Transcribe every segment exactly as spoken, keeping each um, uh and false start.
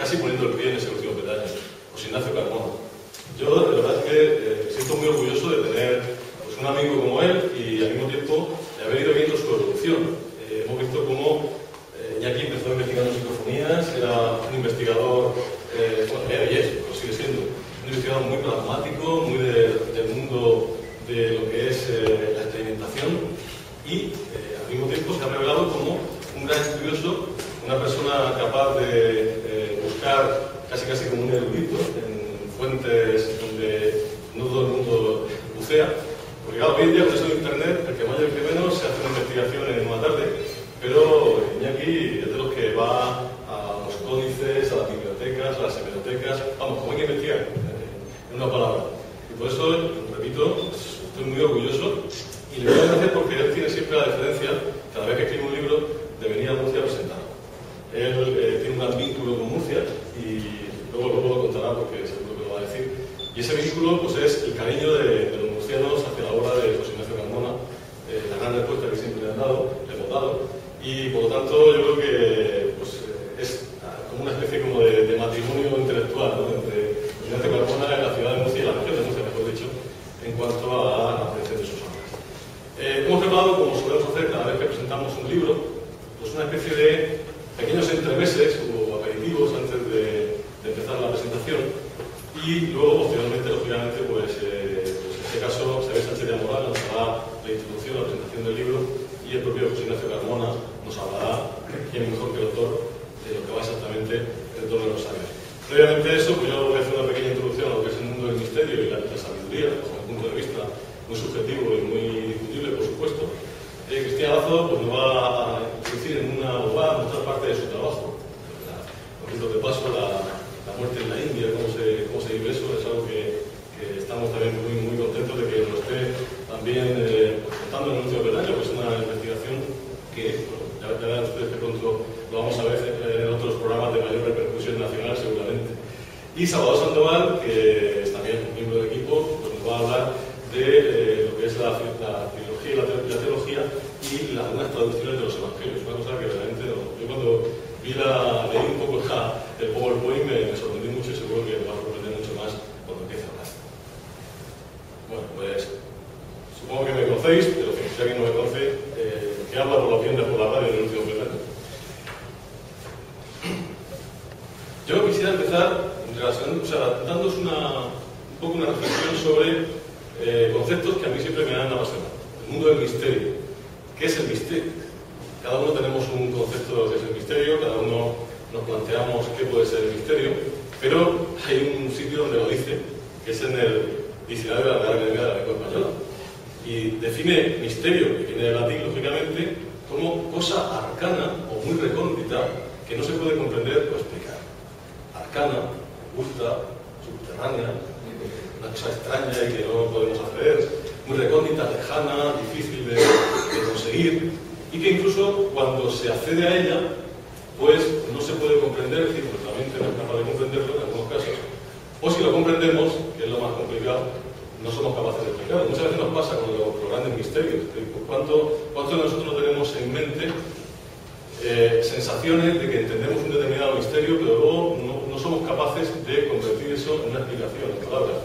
casi poniendo el pie en ese último peldaño, José Ignacio Carmona. Yo, la verdad es que eh, me siento muy orgulloso de tener pues, un amigo como él y al mismo tiempo de haber ido viendo su evolución. Eh, hemos visto cómo Iñaki eh, empezó investigando psicofonías, era un investigador, eh, bueno, era y es, lo sigue siendo, un investigador muy pragmático, muy de, del mundo de lo que es eh, la experimentación y eh, al mismo tiempo se ha revelado como un gran estudioso, una persona capaz de eh, buscar casi casi como un erudito en fuentes donde no todo el mundo bucea. Porque claro, hoy en día con eso de internet, el que más y el que menos se hace una investigación en una tarde, pero Iñaki es de los que va a los códices, a las bibliotecas, a las hemerotecas, vamos, como hay que investigar, eh, en una palabra. Y por eso, repito, estoy muy orgulloso y le doy las gracias porque él tiene siempre la deferencia, cada vez que escribe un libro, de venir a Murcia a presentarlo. Él eh, tiene un gran vínculo con Murcia y luego, luego lo contará porque seguro que lo va a decir. Y ese vínculo pues, es el cariño de, de los murcianos hacia la obra de José Ignacio Carmona, eh, la gran respuesta que siempre le han dado, le hemos dado. Y por lo tanto yo creo que pues, es como una especie como de, de matrimonio intelectual, ¿no? Entre José Ignacio Carmona en la ciudad de Murcia y la región de Murcia, mejor dicho, en cuanto a la apreciación de sus obras. Eh, hemos preparado, como solemos hacer cada vez que presentamos un libro, pues una especie de pequeños entremeses o aperitivos antes de, de empezar la presentación y luego, posteriormente, lógicamente, pues, eh, pues en este caso, Xavier Sánchez de Amoraga nos hará la introducción, la presentación del libro y el propio José Ignacio Carmona nos hablará, quién mejor que el autor, de lo que va exactamente el torno de los sabios. Previamente a eso, pues yo voy a hacer una pequeña introducción a lo que es el mundo del misterio y la, la sabiduría, desde un punto de vista muy subjetivo y muy discutible, por supuesto. Eh, Cristian Lazo pues, nos va a introducir en una abogada, en otra parte de su trabajo. Por cierto, de paso, la, la muerte en la India, cómo se, cómo se vive eso, es algo que, que estamos también muy, muy contentos de que nos esté también eh, contando en el último peldaño, que es una investigación que, bueno, ya verán ustedes que pronto lo vamos a ver en otros programas de mayor repercusión nacional, seguramente. Y Salvador Sandoval, que es también un miembro del equipo, pues, nos va a hablar de eh, lo que es la, la trilogía, la, la teología y las buenas traducciones de los evangelios. Una cosa que realmente no. Yo cuando vi la, leí un poco la, el PowerPoint me, me sorprendí mucho y seguro que me va a sorprender mucho más cuando empiece a hablar. Bueno, pues supongo que me conocéis, pero que si alguien no me conoce, eh, que habla por las tiendas, por la radio en el último verano. Yo quisiera empezar en relación, o sea, dándos una, un poco una reflexión sobre Eh, conceptos que a mí siempre me han apasionado. El mundo del misterio. ¿Qué es el misterio? Cada uno tenemos un concepto de lo que es el misterio, cada uno nos planteamos qué puede ser el misterio, pero hay un sitio donde lo dice, que es en el diccionario de la Real Academia de la Lengua Española. Y define misterio, que viene del latín, lógicamente, como cosa arcana o muy recóndita que no se puede comprender o explicar. Arcana, oculta, subterránea, una cosa extraña y que no podemos acceder, muy recóndita, lejana, difícil de, de conseguir y que incluso cuando se accede a ella pues no se puede comprender, es decir, pues, realmente no es capaz de comprenderlo en algunos casos, o si lo comprendemos, que es lo más complicado, no somos capaces de explicarlo. Muchas veces nos pasa con los, los grandes misterios, ¿cuánto, cuánto de nosotros tenemos en mente eh, sensaciones de que entendemos un determinado misterio pero luego no, no somos capaces de convertir eso en una explicación, en palabras?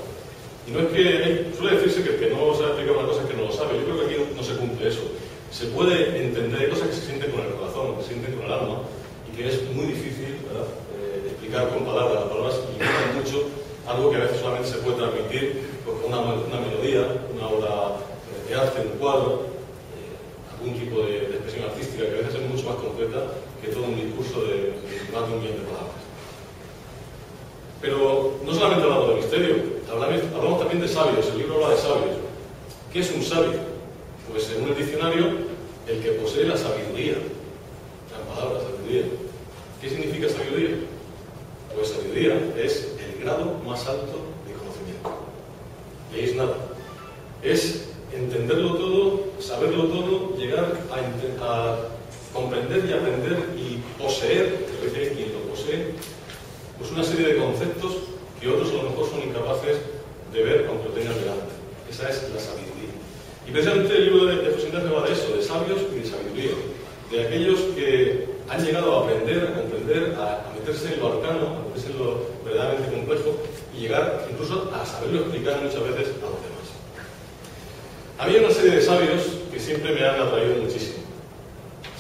Y no es que, suele decirse que el que no sabe explicar una cosa es que no lo sabe. Yo creo que aquí no, no se cumple eso. Se puede entender, hay cosas que se sienten con el corazón, que se sienten con el alma, y que es muy difícil, ¿verdad?, eh, explicar con palabras. Las palabras implican mucho algo que a veces solamente se puede transmitir con una, una melodía, una obra de arte, un cuadro, eh, algún tipo de, de expresión artística, que a veces es mucho más concreta que todo un discurso de, de más de un millón de palabras. Pero no solamente hablamos de misterio, hablamos también de sabios. El libro habla de sabios. ¿Qué es un sabio? Pues según el diccionario, el que posee la sabiduría. La palabra sabiduría. ¿Qué significa sabiduría? Pues sabiduría es el grado más alto de conocimiento. ¿Veis nada? Es entenderlo todo, saberlo todo, llegar a, a comprender y aprender y poseer, que dice quien lo posee, pues una serie de conceptos que otros a lo mejor son incapaces de ver aunque lo tengan delante. Esa es la sabiduría. Y precisamente el libro de José Ignacio va de eso, de sabios y de sabiduría. De aquellos que han llegado a aprender, a comprender, a, a meterse en lo arcano, a meterse en lo verdaderamente complejo y llegar incluso a saberlo explicar muchas veces a los demás. Había una serie de sabios que siempre me han atraído muchísimo.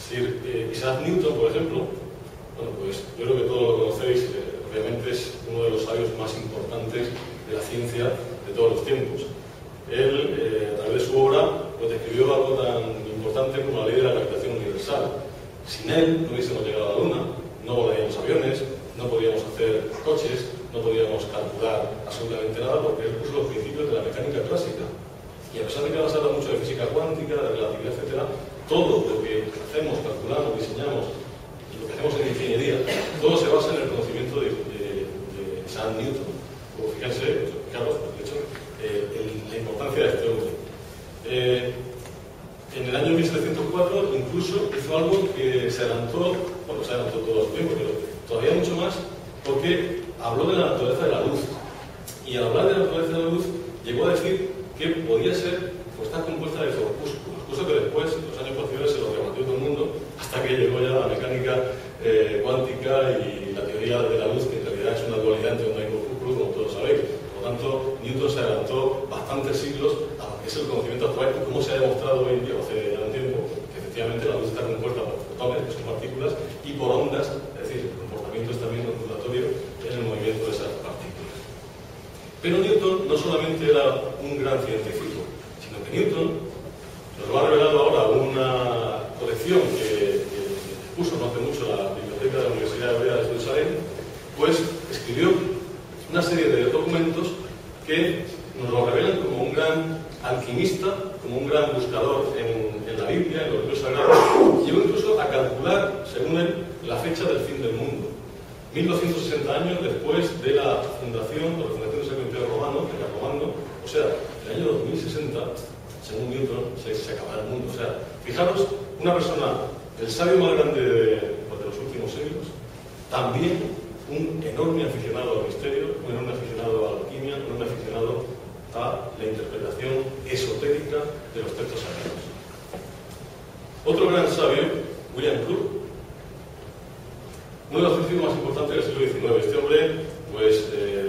Sir eh, Isaac Newton, por ejemplo, bueno, pues yo creo que todos lo conocéis, eh, obviamente es uno de los sabios más importantes de la ciencia de todos los tiempos. Él, eh, a través de su obra, pues describió algo tan importante como la ley de la gravitación universal. Sin él no hubiésemos llegado a la Luna, no volaríamos aviones, no podíamos hacer coches, no podíamos calcular absolutamente nada porque él puso los principios de la mecánica clásica. Y a pesar de que ahora se habla mucho de física cuántica, de relatividad, etcétera, todo lo que hacemos, calculamos, diseñamos, y lo que hacemos en ingeniería, todo se basa en el conocimiento de, de, de Isaac Newton. Como fíjense, Carlos, de hecho, eh, el, la importancia de este hombre. Eh, En el año mil setecientos cuatro incluso hizo algo que se adelantó, bueno, se adelantó todos los tiempos, pero todavía mucho más, porque habló de la naturaleza de la luz. Y al hablar de la naturaleza de la luz, llegó a decir que podía ser, pues, estar compuesta de corpúsculos, cosa que después, en los años posteriores, se lo debatió todo el mundo, hasta que llegó ya la mecánica eh, cuántica y la teoría de la luz, que en realidad es una dualidad entre donde hay corpúsculos, como todos sabéis. Por lo tanto, Newton se adelantó bastantes siglos a lo que es el conocimiento actual y cómo se ha demostrado hoy en día, hace ya un tiempo, que efectivamente la luz está compuesta por fotones, que son partículas, y por ondas, es decir, el comportamiento es también ondulatorio en el movimiento de esas partículas. Pero Newton no solamente era un gran científico, sino que Newton nos lo ha revelado ahora una colección que, que puso no hace mucho la Biblioteca de la Universidad Hebrea de Jerusalén, pues escribió una serie de documentos que nos lo revelan como un gran alquimista, como un gran buscador en, en la Biblia, en los libros sagrados, llegó incluso a calcular, según él, la fecha del fin del mundo. mil doscientos sesenta años después de la fundación, por la fundación del Sacro Imperio Romano, de Carlomagno, o sea, el año dos mil sesenta, según Newton, se, se acabará el mundo. O sea, fijaros, una persona, el sabio más grande de, pues, de los últimos siglos, también un enorme aficionado al misterio, un enorme aficionado a la alquimia, un enorme aficionado a la interpretación esotérica de los textos sagrados. Otro gran sabio, William Crookes, uno de los científicos más importantes del siglo diecinueve. Este hombre, pues, eh,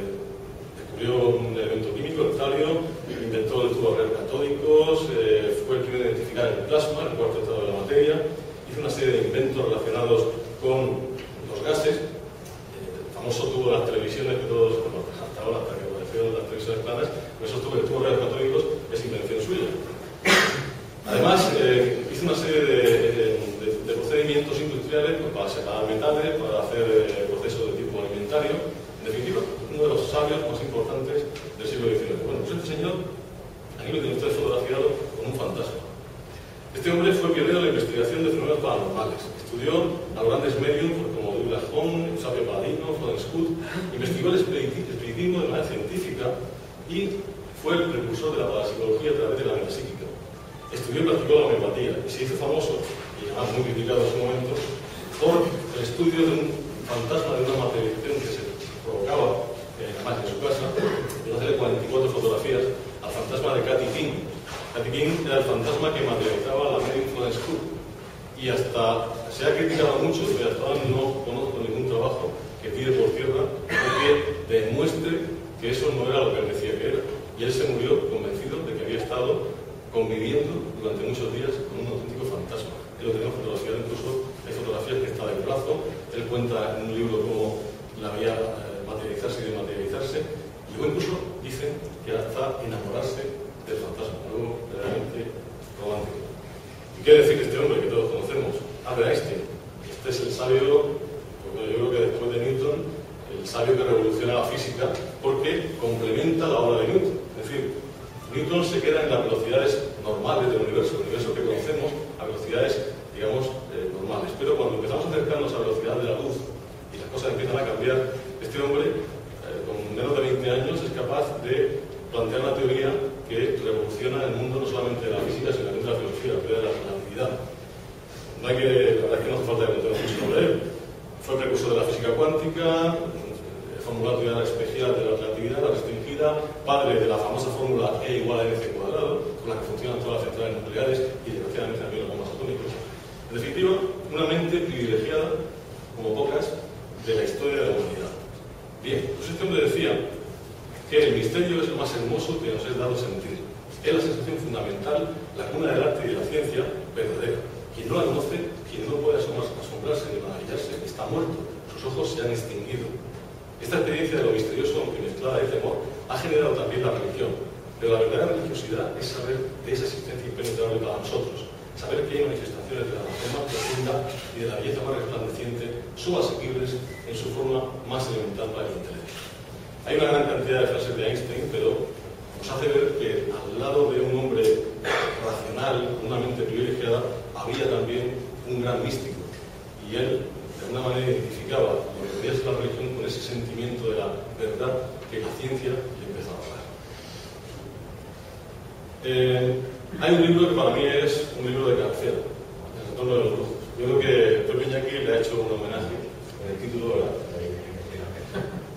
descubrió un elemento químico, el talio, inventó el tubo de catódicos, eh, fue el primero a identificar el plasma, el cuarto estado de la materia, hizo una serie de inventos relacionados con los gases. Tuvo las televisiones que todos, bueno, hasta ahora, hasta que aparecieron las televisiones planas, pues eso tuvo el tubo de rayos catódicos, es invención suya. Además, eh, hizo una serie de, de, de procedimientos industriales, pues, para separar metales, para hacer eh, procesos de tipo alimentario. En definitiva, uno de los sabios más importantes del siglo diecinueve. Bueno, pues este señor, aquí lo tiene usted fotografiado con un fantasma. Este hombre fue pionero en la investigación de fenómenos paranormales. Estudió a los grandes medios como Douglas Home, Xavier Paladino, Florence Hood, investigó el espiritismo de manera científica y fue el precursor de la parapsicología a través de la metapsíquica. Estudió y practicó la homeopatía y se hizo famoso, y además muy criticado en su momento, por el estudio de un fantasma de una materialización que se provocaba, eh, además en su casa, de una serie de cuarenta y cuatro fotografías, al fantasma de Cathy King. Cathy King era el fantasma que materializaba la media Florence Hood. Y hasta se ha criticado mucho, y hasta ahora no conozco ningún trabajo que tire por tierra que demuestre que eso no era lo que él decía que era. Y él se murió convencido de que había estado conviviendo durante muchos días con un auténtico fantasma. Él lo tenía fotografiado, incluso hay fotografías que está de brazo. Él cuenta en un libro cómo la veía materializarse y dematerializarse. Y luego incluso dicen que hasta enamorarse del fantasma. Algo verdaderamente romántico. Y quiero decir que este hombre que todos conocemos, Albert Einstein, este es el sabio, porque yo creo que después de Newton, el sabio que revoluciona la física, porque complementa la obra de Newton. Es decir, Newton se queda en las velocidades normales del universo, el universo que conocemos a velocidades, digamos, eh, normales. Pero cuando empezamos a acercarnos a la velocidad de la luz y las cosas empiezan a cambiar, este hombre, eh, con menos de veinte años, es capaz de plantear una teoría que revoluciona el mundo no solamente de la física, sino también de la filosofía, de la relatividad. No hay que, la verdad es que no hace falta que contemos mucho sobre él. Fue precursor de la física cuántica, formuló la teoría especial de la relatividad, la restringida, padre de la famosa fórmula E igual a mc cuadrado, con la que funcionan todas las centrales nucleares y desgraciadamente también los bombas atómicos. En definitiva, una mente privilegiada conocen fundamental la cuna del arte y de la ciencia verdadera. Quien no la conoce, quien no puede asombrarse ni maravillarse, está muerto, sus ojos se han extinguido. Esta experiencia de lo misterioso, aunque mezclada de temor, ha generado también la religión. Pero la verdadera religiosidad es saber de esa existencia impenetrable para nosotros, saber que hay manifestaciones de la razón más profunda y de la belleza más resplandeciente, subasequibles en su forma más elemental para el intelecto. Hay una gran cantidad de frases de Einstein, pero nos hace ver que al lado de un hombre racional, una mente privilegiada, había también un gran místico. Y él, de alguna manera, identificaba lo que podía ser la religión con ese sentimiento de la verdad que la ciencia le empezaba a dar. Eh, hay un libro que para mí es un libro de cabecera, El retorno de los brujos. Yo creo que Pepe Iñaki le ha hecho un homenaje en el título de la,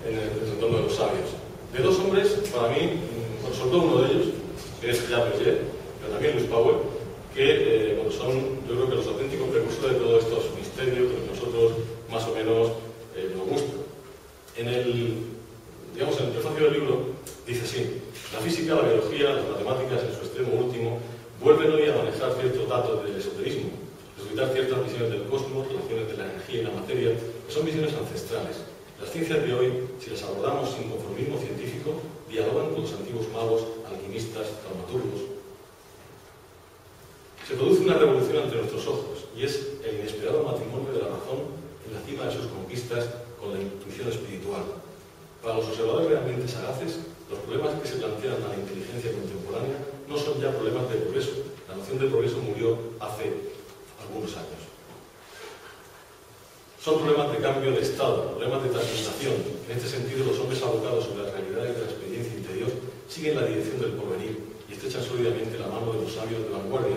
en el, el retorno de los sabios. De dos hombres, para mí, sobre todo uno de ellos, que es Jacques Beyer, pero también Luis Powell, que eh, bueno, son, yo creo que los auténticos precursores de todos estos misterios que nosotros más o menos eh, nos gustan. En el, digamos, en el prefacio del libro dice así: la física, la biología, las matemáticas en su extremo último vuelven hoy a manejar ciertos datos del esoterismo, resultar ciertas visiones del cosmos, relaciones de la energía y la materia, que son visiones ancestrales. Las ciencias de hoy, si las abordamos sin conformismo científico, dialogan con los antiguos magos, alquimistas, dramaturgos. Se produce una revolución ante nuestros ojos, y es el inesperado matrimonio de la razón en la cima de sus conquistas con la intuición espiritual. Para los observadores realmente sagaces, los problemas que se plantean a la inteligencia contemporánea no son ya problemas de progreso. La noción de progreso murió hace algunos años. Son problemas de cambio de estado, problemas de transformación. En este sentido, los hombres abocados sobre las realidades de la experiencia interior siguen la dirección del porvenir y estrechan sólidamente la mano de los sabios de vanguardia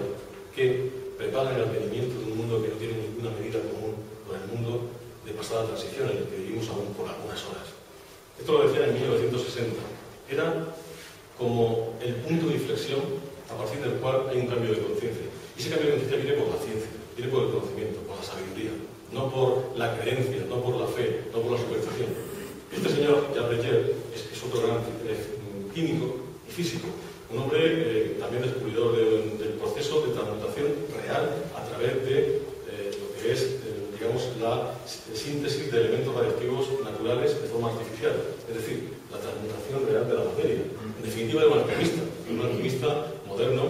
que preparan el advenimiento de un mundo que no tiene ninguna medida común con el mundo de pasada transición en el que vivimos aún por algunas horas. Esto lo decía en mil novecientos sesenta. Era como el punto de inflexión a partir del cual hay un cambio de conciencia. Y ese cambio de conciencia viene por la ciencia, viene por el conocimiento, por la sabiduría, no por la creencia, no por la fe, no por la superstición. Este señor, Jacques Beyer, es, es otro gran eh, químico y físico, un hombre eh, también descubridor de, del proceso de transmutación real a través de eh, lo que es, eh, digamos, la síntesis de elementos radioactivos naturales de forma artificial. Es decir, la transmutación real de la materia. En definitiva, de un alquimista, un alquimista moderno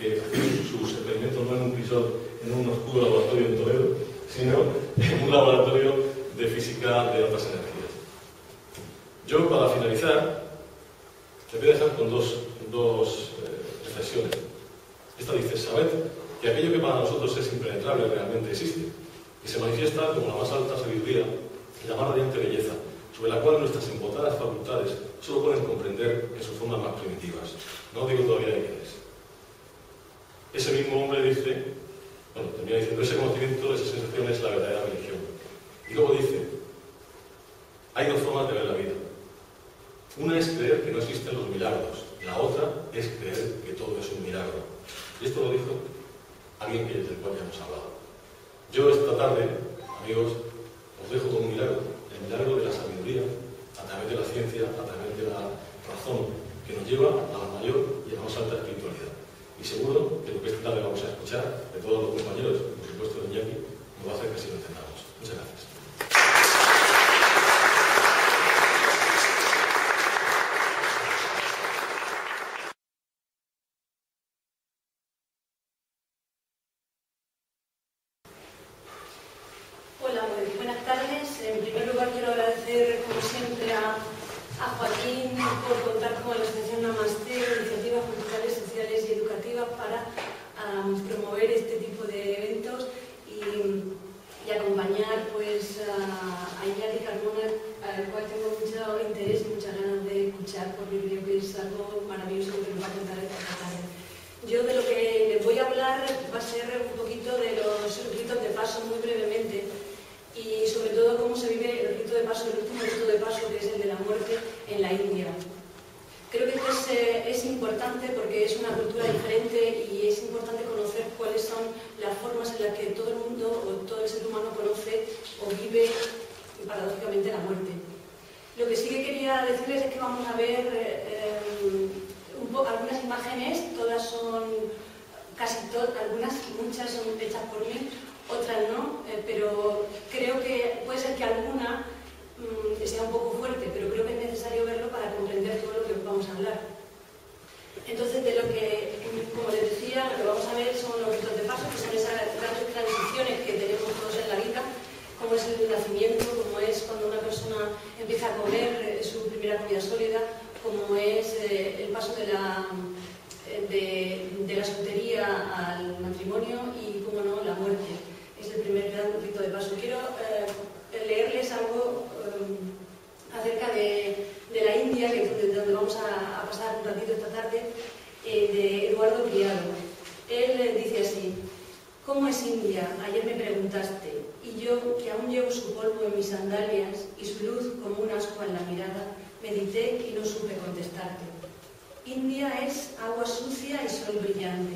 que hace sus experimentos no en un crisol, en un oscuro laboratorio en Toledo, sino en un laboratorio de física de altas energías. Yo, para finalizar, te voy a dejar con dos, dos eh, reflexiones. Esta dice: sabed que aquello que para nosotros es impenetrable realmente existe, y se manifiesta como la más alta sabiduría y la más radiante belleza, sobre la cual nuestras embotadas facultades solo pueden comprender en sus formas más primitivas. No digo todavía de quién es. Ese mismo hombre dice, bueno, termina diciendo, ese conocimiento, esa sensación es la verdadera religión. Y luego dice, hay dos formas de ver la vida. Una es creer que no existen los milagros, la otra es creer que todo es un milagro. Y esto lo dijo alguien que, del cual ya hemos hablado. Yo esta tarde, amigos, os dejo con un milagro, el milagro de la sabiduría, a través de la ciencia, a través de la razón, que nos lleva a la mayor y a la más alta espiritualidad. Y seguro que lo que esta tarde vamos a escuchar de todos los compañeros, por supuesto de Iñaki, nos va a hacer que así lo entendamos. Muchas gracias. Algunas imágenes, todas son hecho algunas, muchas son hechas por mí, otras no, eh, pero creo que puede ser que alguna mmm, sea un poco fuerte, pero creo que es necesario verlo para comprender todo lo que vamos a hablar. Entonces, de lo que, como les decía, lo que vamos a ver son los ritos de paso, que son esas grandes transiciones que tenemos todos en la vida, como es el nacimiento, como es cuando una persona empieza a comer su primera comida sólida, como es eh, el paso de la, de, de la soltería al matrimonio y, como no, la muerte. Es el primer gran rito de paso. Quiero eh, leerles algo eh, acerca de, de la India, que es donde vamos a, a pasar un ratito esta tarde, eh, de Eduardo Criado. Él eh, dice así: ¿Cómo es India? Ayer me preguntaste, y yo, que aún llevo su polvo en mis sandalias y su luz como un ascua en la mirada, medité y no supe contestarte. India es agua sucia y sol brillante,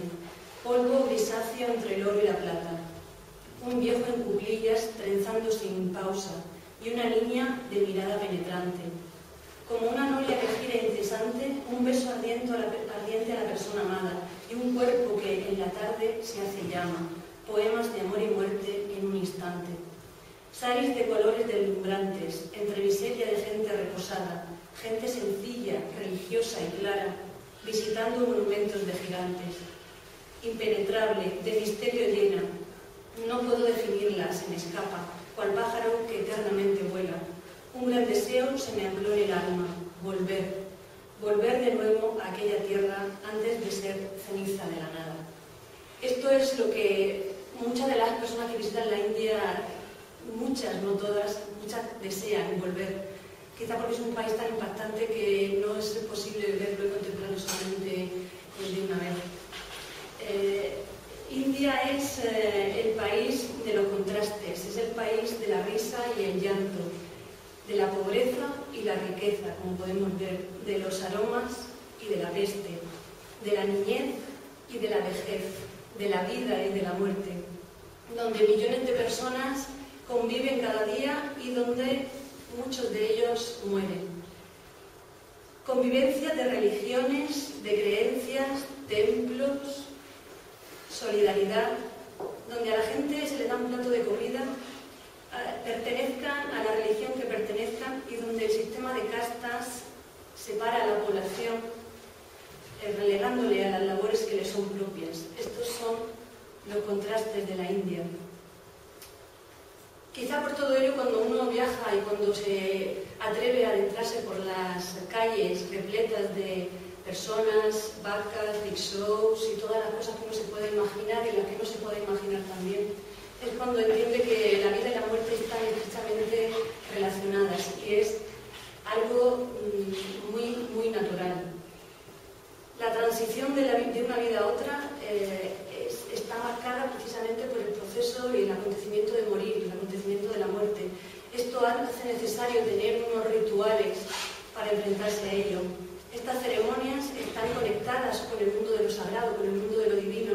polvo grisáceo entre el oro y la plata, un viejo en cuclillas trenzando sin pausa y una niña de mirada penetrante. Como una novia que gira incesante, un beso ardiente a, la, ardiente a la persona amada y un cuerpo que en la tarde se hace llama, poemas de amor y muerte en un instante. Saris de colores deslumbrantes, entre miseria de gente reposada, gente sencilla, religiosa y clara, visitando monumentos de gigantes. Impenetrable, de misterio llena, no puedo definirla, se me escapa, cual pájaro que eternamente vuela. Un gran deseo se me ancló en el alma, volver, volver de nuevo a aquella tierra antes de ser ceniza de la nada. Esto es lo que muchas de las personas que visitan la India, muchas, no todas, muchas desean volver. Quizá porque es un país tan impactante que no es posible verlo y contemplarlo solamente pues, de una vez. Eh, India es eh, el país de los contrastes, es el país de la risa y el llanto, de la pobreza y la riqueza, como podemos ver, de los aromas y de la peste, de la niñez y de la vejez, de la vida y de la muerte, donde millones de personas conviven cada día y donde muchos de ellos mueren. Convivencia de religiones, de creencias, templos, solidaridad, donde a la gente se le da un plato de comida, pertenezcan a la religión que pertenezcan y donde el sistema de castas separa a la población, relegándole a las labores que le son propias. Estos son los contrastes de la India. Quizá por todo ello, cuando uno viaja y cuando se atreve a adentrarse por las calles repletas de personas, vacas, big shows y todas las cosas que uno se puede imaginar y las que no se puede imaginar también, es cuando entiende que la vida y la muerte están estrechamente relacionadas y es algo muy, muy natural. La transición de, la, de una vida a otra eh, es, está marcada precisamente por el proceso y el acontecimiento de morir, el acontecimiento de la muerte. Esto hace necesario tener unos rituales para enfrentarse a ello. Estas ceremonias están conectadas con el mundo de lo sagrado, con el mundo de lo divino,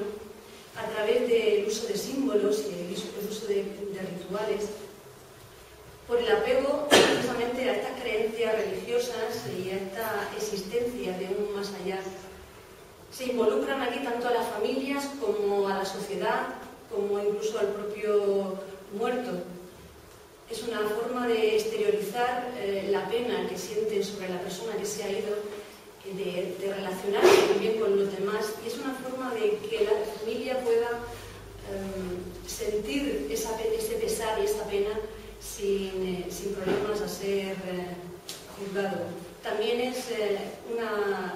a través del uso de símbolos y el uso de, de rituales, por el apego precisamente a estas creencias religiosas y a esta existencia de un más allá. Se involucran aquí tanto a las familias como a la sociedad, como incluso al propio muerto. Es una forma de exteriorizar eh, la pena que sienten sobre la persona que se ha ido, de, de relacionarse también con los demás, y es una forma de que la familia pueda eh, sentir esa, ese pesar y esa pena sin, eh, sin problemas a ser eh, juzgado. También es eh, una...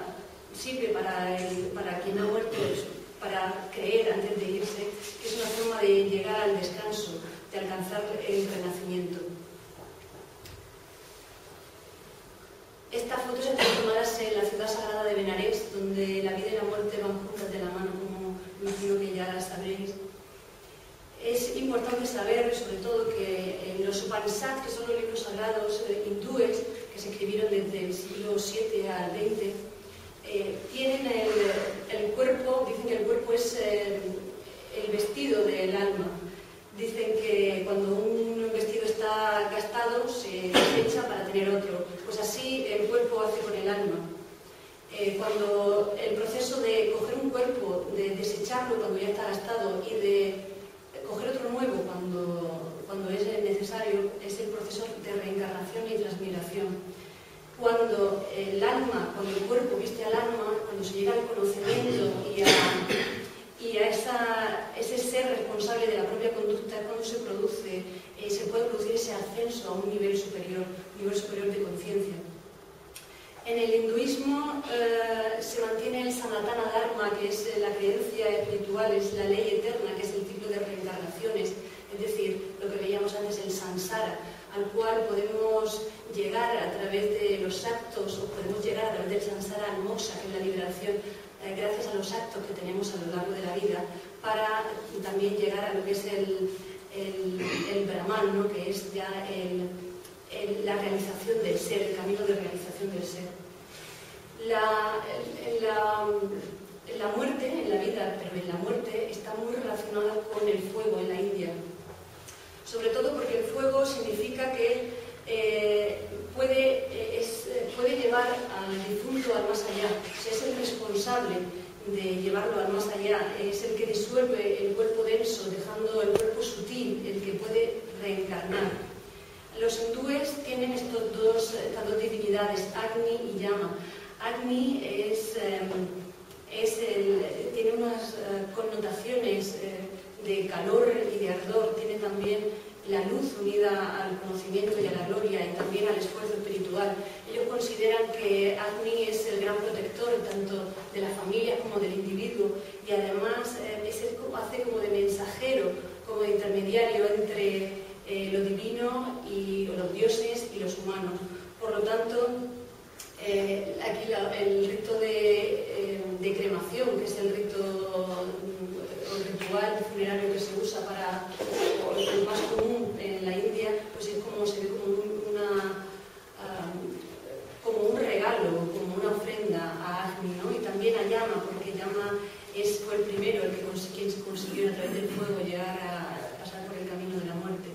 sirve para, el, para quien ha muerto, para creer antes de irse, que es una forma de llegar al descanso, de alcanzar el renacimiento. Estas fotos están tomadas en la ciudad sagrada de Benares, donde la vida y la muerte van juntas de la mano, como imagino que ya sabréis. Es importante saber, sobre todo, que los Upanishads, que son los libros sagrados hindúes, que se escribieron desde el siglo siete al veinte, Eh, tienen el, el cuerpo, dicen que el cuerpo es el, el vestido del alma. Dicen que cuando un vestido está gastado se desecha para tener otro. Pues así el cuerpo hace con el alma. Eh, cuando el proceso de coger un cuerpo, de desecharlo algo cuando ya está gastado y de coger otro nuevo cuando, cuando es necesario, es el proceso de reencarnación y transmigración. Cuando el alma, cuando el cuerpo viste al alma, cuando se llega al conocimiento y a, y a esa, ese ser responsable de la propia conducta, cuando se produce, eh, se puede producir ese ascenso a un nivel superior, un nivel superior de conciencia. En el hinduismo eh, se mantiene el Sanatana Dharma, que es la creencia espiritual, es la ley eterna, que es el ciclo de reencarnaciones, es decir, lo que veíamos antes, el Sansara, al cual podemos llegar a través de los actos, o podemos llegar a través del Sansara al moksha, que es la liberación, eh, gracias a los actos que tenemos a lo largo de la vida, para también llegar a lo que es el, el, el Brahman, ¿no? Que es ya el... la realización del ser, el camino de realización del ser. La, la, la muerte en la vida, pero en la muerte, está muy relacionada con el fuego en la India. Sobre todo porque el fuego significa que eh, puede, es, puede llevar al difunto al más allá. O sea, es el responsable de llevarlo al más allá, es el que disuelve el cuerpo denso, dejando el cuerpo sutil, el que puede reencarnar. Los hindúes tienen estos dos, estas dos divinidades, Agni y Llama. Agni es, eh, es el, tiene unas eh, connotaciones eh, de calor y de ardor, tiene también la luz unida al conocimiento y a la gloria y también al esfuerzo espiritual. Ellos consideran que Agni es el gran protector tanto de las familias como del individuo y además eh, es el, hace como de mensajero, como de intermediario entre Eh, lo divino y o los dioses y los humanos. Por lo tanto, eh, aquí la, el rito de, eh, de cremación, que es el rito el ritual funerario que se usa para o el más común en la India, pues es como se ve como un, una uh, como un regalo, como una ofrenda a Agni, ¿no? Y también a Llama, porque Llama es, fue el primero el que consiguió, consiguió a través del fuego llegar a, a pasar por el camino de la muerte.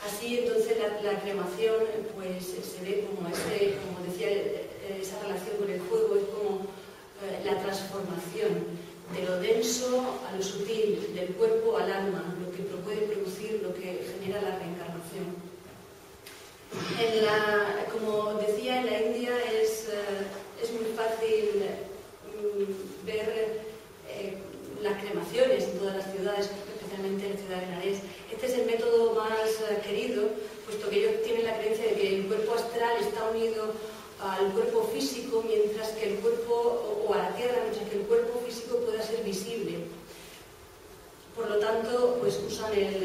Así, entonces, la, la cremación pues, se ve como, ese, como decía, esa relación con el fuego, es como eh, la transformación de lo denso a lo sutil, del cuerpo al alma, lo que puede producir, lo que genera la reencarnación. En la, como decía, en la India es, eh, es muy fácil mm, ver eh, las cremaciones en todas las ciudades, especialmente en la ciudad de Benares. Este es el método más querido, puesto que ellos tienen la creencia de que el cuerpo astral está unido al cuerpo físico, mientras que el cuerpo, o a la tierra, mientras que el cuerpo físico pueda ser visible. Por lo tanto, pues usan el,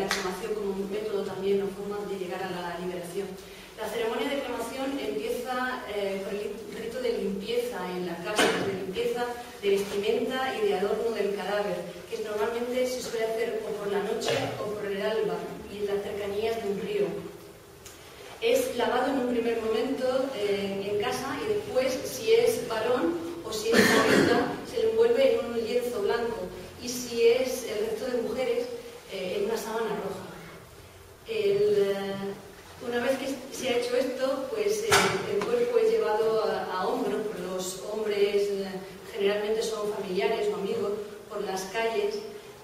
la cremación como un método también, una forma de llegar a la liberación. La ceremonia de cremación empieza eh, con el rito de limpieza en la casa, de limpieza de vestimenta y de adorno del cadáver, que normalmente se suele hacer o por la noche o por el alba y en las cercanías de un río. Es lavado en un primer momento eh, en casa y después, si es varón o si es mujer, se le envuelve en un lienzo blanco y si es el resto de mujeres, eh, en una sábana roja. El, una vez que se ha hecho esto, pues eh, el cuerpo es llevado a, a hombros por los hombres, eh, generalmente son familiares o amigos, por las calles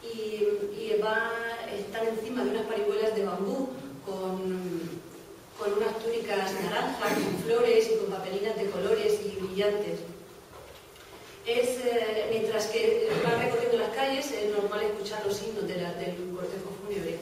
y, y va, están encima de unas parihuelas de bambú con, con unas túnicas naranjas, con flores y con papelinas de colores y brillantes. Es, eh, mientras que van recorriendo las calles, es normal escuchar los himnos de la, del cortejo fúnebre.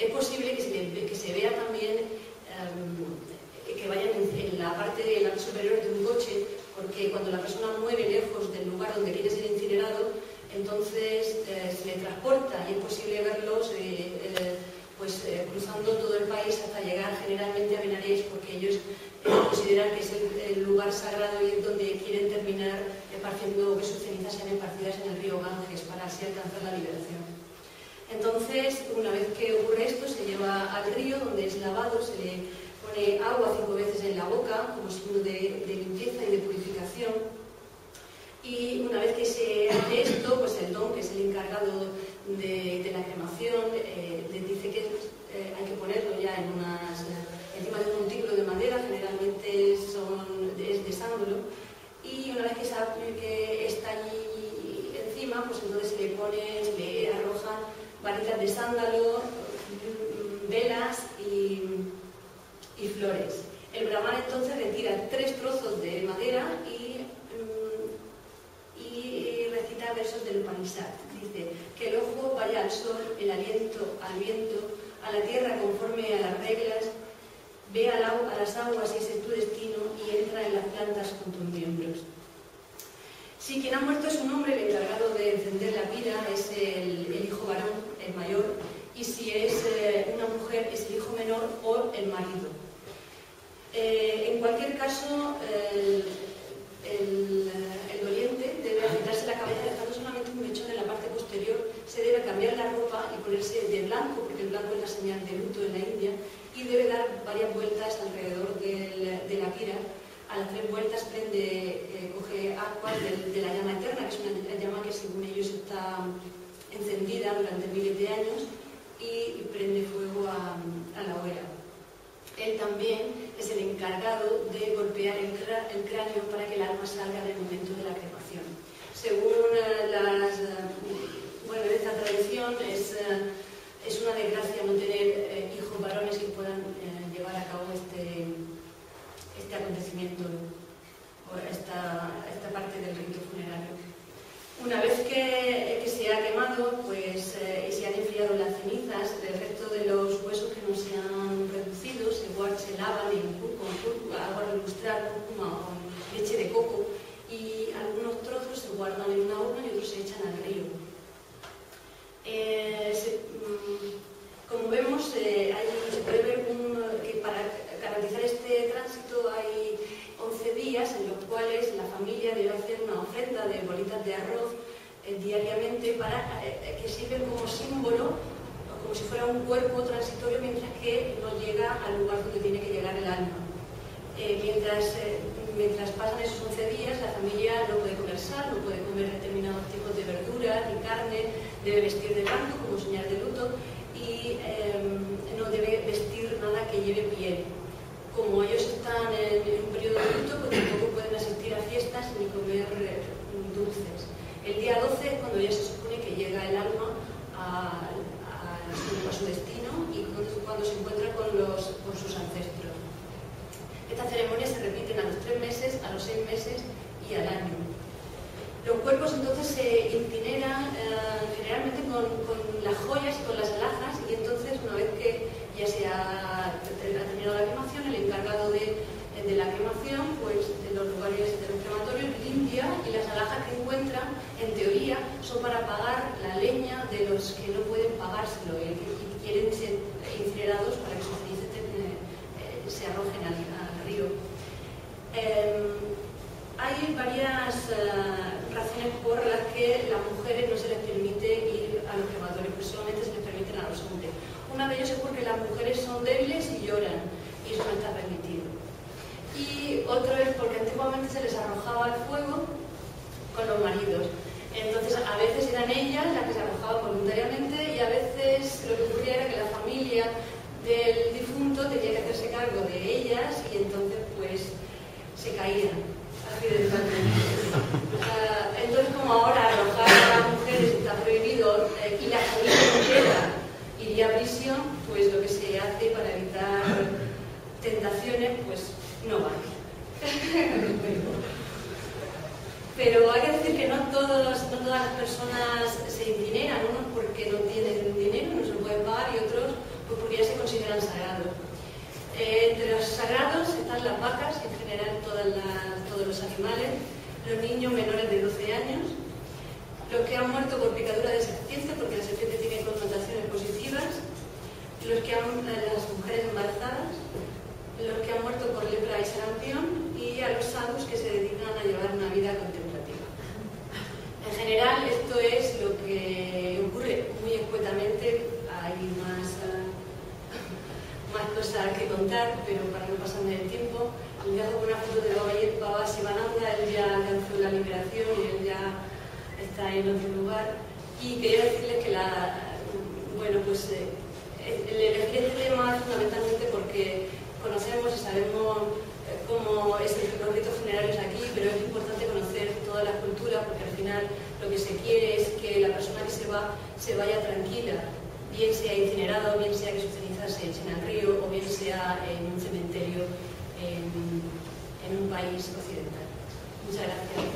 Es posible que se, que se vea también eh, que vayan en, en la parte de la superior de un coche, porque cuando la persona muere lejos del lugar donde quiere ser incinerado, entonces eh, se le transporta y es posible verlos eh, eh, pues, eh, cruzando todo el país hasta llegar generalmente a Benares, porque ellos eh, consideran que es el, el lugar sagrado y es donde quieren terminar esparciendo que sus cenizas sean esparcidas en el río Ganges para así alcanzar la liberación. Entonces, una vez que ocurre esto, se lleva al río donde es lavado, se le pone agua cinco veces en la boca como signo de, de limpieza y de purificación. Y una vez que se hace esto, pues el don, que es el encargado de, de la cremación, eh, les dice que eh, hay que ponerlo ya en unas, encima de un montículo de madera, generalmente son, es de sándalo. Y una vez que, que está allí, clima, pues entonces se le ponen, se le arrojan varitas de sándalo, velas y, y flores. El brahman entonces retira tres trozos de madera y, y recita versos del Upanishad. Dice, que el ojo vaya al sol, el aliento al viento, a la tierra conforme a las reglas, ve a, la, a las aguas y ese es tu destino y entra en las plantas con tus miembros. Si quien ha muerto es un hombre, el encargado de encender la pila es el, el hijo varón, el mayor, y si es eh, una mujer es el hijo menor o el marido. Eh, en cualquier caso, el, el, el doliente debe quitarse la cabeza dejando solamente un mechón en la parte posterior, se debe cambiar la ropa y ponerse de blanco, porque el blanco es la señal de luto en la India, y debe dar varias vueltas alrededor del, de la pila. A las tres vueltas prende, eh, coge agua de, de la llama eterna, que es una llama que según ellos está encendida durante miles de años, y, y prende fuego a, a la hoguera. Él también es el encargado de golpear el, el cráneo para que el alma salga del momento de la cremación. Según las, bueno, esta tradición es, es una desgracia no tener eh, hijos varones que puedan eh, llevar a cabo este... este acontecimiento o esta, esta parte del rito funerario. Una vez que, que se ha quemado, pues eh, y se han enfriado las cenizas, el resto de los huesos que no se han reducido se, guarda, se lavan en cúrcuma, agua de lustrar, cúrcuma o leche de coco, y algunos trozos se guardan en una urna y otros se echan al río. Eh, se, como vemos, eh, hay, se puede ver un, que para garantizar este tránsito hay once días en los cuales la familia debe hacer una ofrenda de bolitas de arroz eh, diariamente para eh, que sirven como símbolo, como si fuera un cuerpo transitorio mientras que no llega al lugar donde tiene que llegar el alma. Eh, mientras, eh, mientras pasan esos once días, la familia no puede comer sal, no puede comer determinados tipos de verduras ni carne, debe vestir de blanco como señal de luto y eh, no debe vestir nada que lleve piel. Como ellos están en, en un periodo de luto, pues tampoco pueden asistir a fiestas ni comer dulces. El día doce es cuando ya se supone que llega el alma a, a, su, a su destino y cuando, cuando se encuentra con, los, con sus ancestros. Estas ceremonias se repiten a los tres meses, a los seis meses y al año. Los cuerpos entonces se incineran eh, generalmente con, con las joyas y con las alhajas y entonces una vez que ya se ha terminado la cremación, el encargado de, de la cremación, pues de los lugares de los crematorios limpia y las alhajas que encuentran, en teoría, son para pagar la leña de los que no pueden pagárselo y que quieren ser incinerados para que sus cenizas eh, se arrojen al, al río. Eh, hay varias eh, razones por las que las mujeres no se les permite ir a los crematorios, pero solamente se les permiten a los hombres. Una de ellas es porque las mujeres son débiles y lloran, y eso no está permitido. Y otra es porque antiguamente se les arrojaba al fuego con los maridos. Entonces, a veces eran ellas las que se arrojaban voluntariamente y a veces lo que ocurría era que la familia del difunto tenía que hacerse cargo de ellas y entonces, pues, se caían. Entonces, como ahora arrojar a las mujeres está prohibido y la familia no queda, iría a prisión, pues lo que se hace para evitar tentaciones, pues no va. Pero hay que decir que no, todos, no todas las personas se incineran, unos porque no tienen dinero, no se lo pueden pagar, y otros pues porque ya se consideran sagrados. Eh, entre los sagrados están las vacas, en general todas las, todos los animales, los niños menores de doce años, los que han muerto por picadura de serpiente, porque la serpiente tiene connotaciones positivas, los que han, las mujeres embarazadas, los que han muerto por lepra y sarampión, y a los sadhus que se dedican a llevar una vida contemplativa. En general, esto es lo que ocurre muy escuetamente. Hay más, uh, más cosas que contar, pero para no pasarme el tiempo, les dejo una foto de Baba Sivananda. Él ya alcanzó la liberación y él ya está en otro lugar, y quería decirles que la, bueno, pues eh, el elegir este tema fundamentalmente porque conocemos y sabemos como es los ritos funerarios aquí, pero es importante conocer todas las culturas, porque al final lo que se quiere es que la persona que se va se vaya tranquila, bien sea incinerado, bien sea que sus cenizas se echen al río, o bien sea en un cementerio en, en un país occidental. Muchas gracias.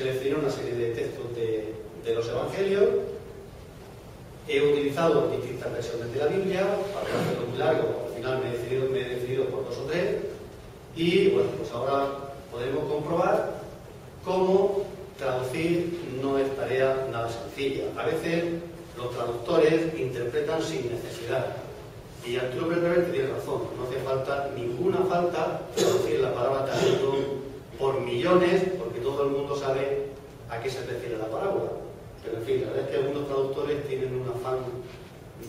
Seleccioné una serie de textos de, de los evangelios He utilizado distintas versiones de la Biblia, para hacerlo muy largo, al final me he, decidido, me he decidido por dos o tres, y bueno, pues ahora podremos comprobar cómo traducir no es tarea nada sencilla. A veces los traductores interpretan sin necesidad, y Arturo Pérez tiene razón, no hace falta ninguna falta traducir la palabra talento por millones, porque todo el mundo sabe a qué se refiere la parábola. Pero en fin, la verdad es que algunos traductores tienen un afán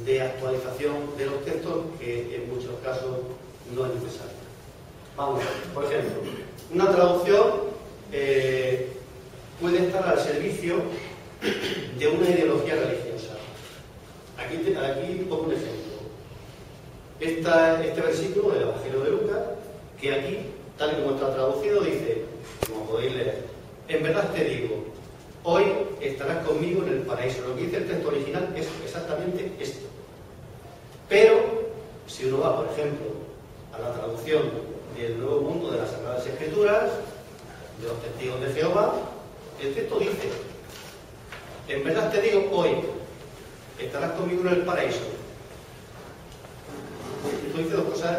de actualización de los textos que en muchos casos no es necesario. Vamos a ver, por ejemplo, una traducción eh, puede estar al servicio de una ideología religiosa. Aquí, te, aquí pongo un ejemplo. Esta, este versículo del Evangelio de Lucas, que aquí, tal y como está traducido, dice, como podéis leer, en verdad te digo, hoy estarás conmigo en el paraíso. Lo que dice el texto original es exactamente esto. Pero, si uno va, por ejemplo, a la traducción del Nuevo Mundo de las Sagradas Escrituras, de los Testigos de Jehová, el texto dice, en verdad te digo, hoy estarás conmigo en el paraíso. El texto dice dos cosas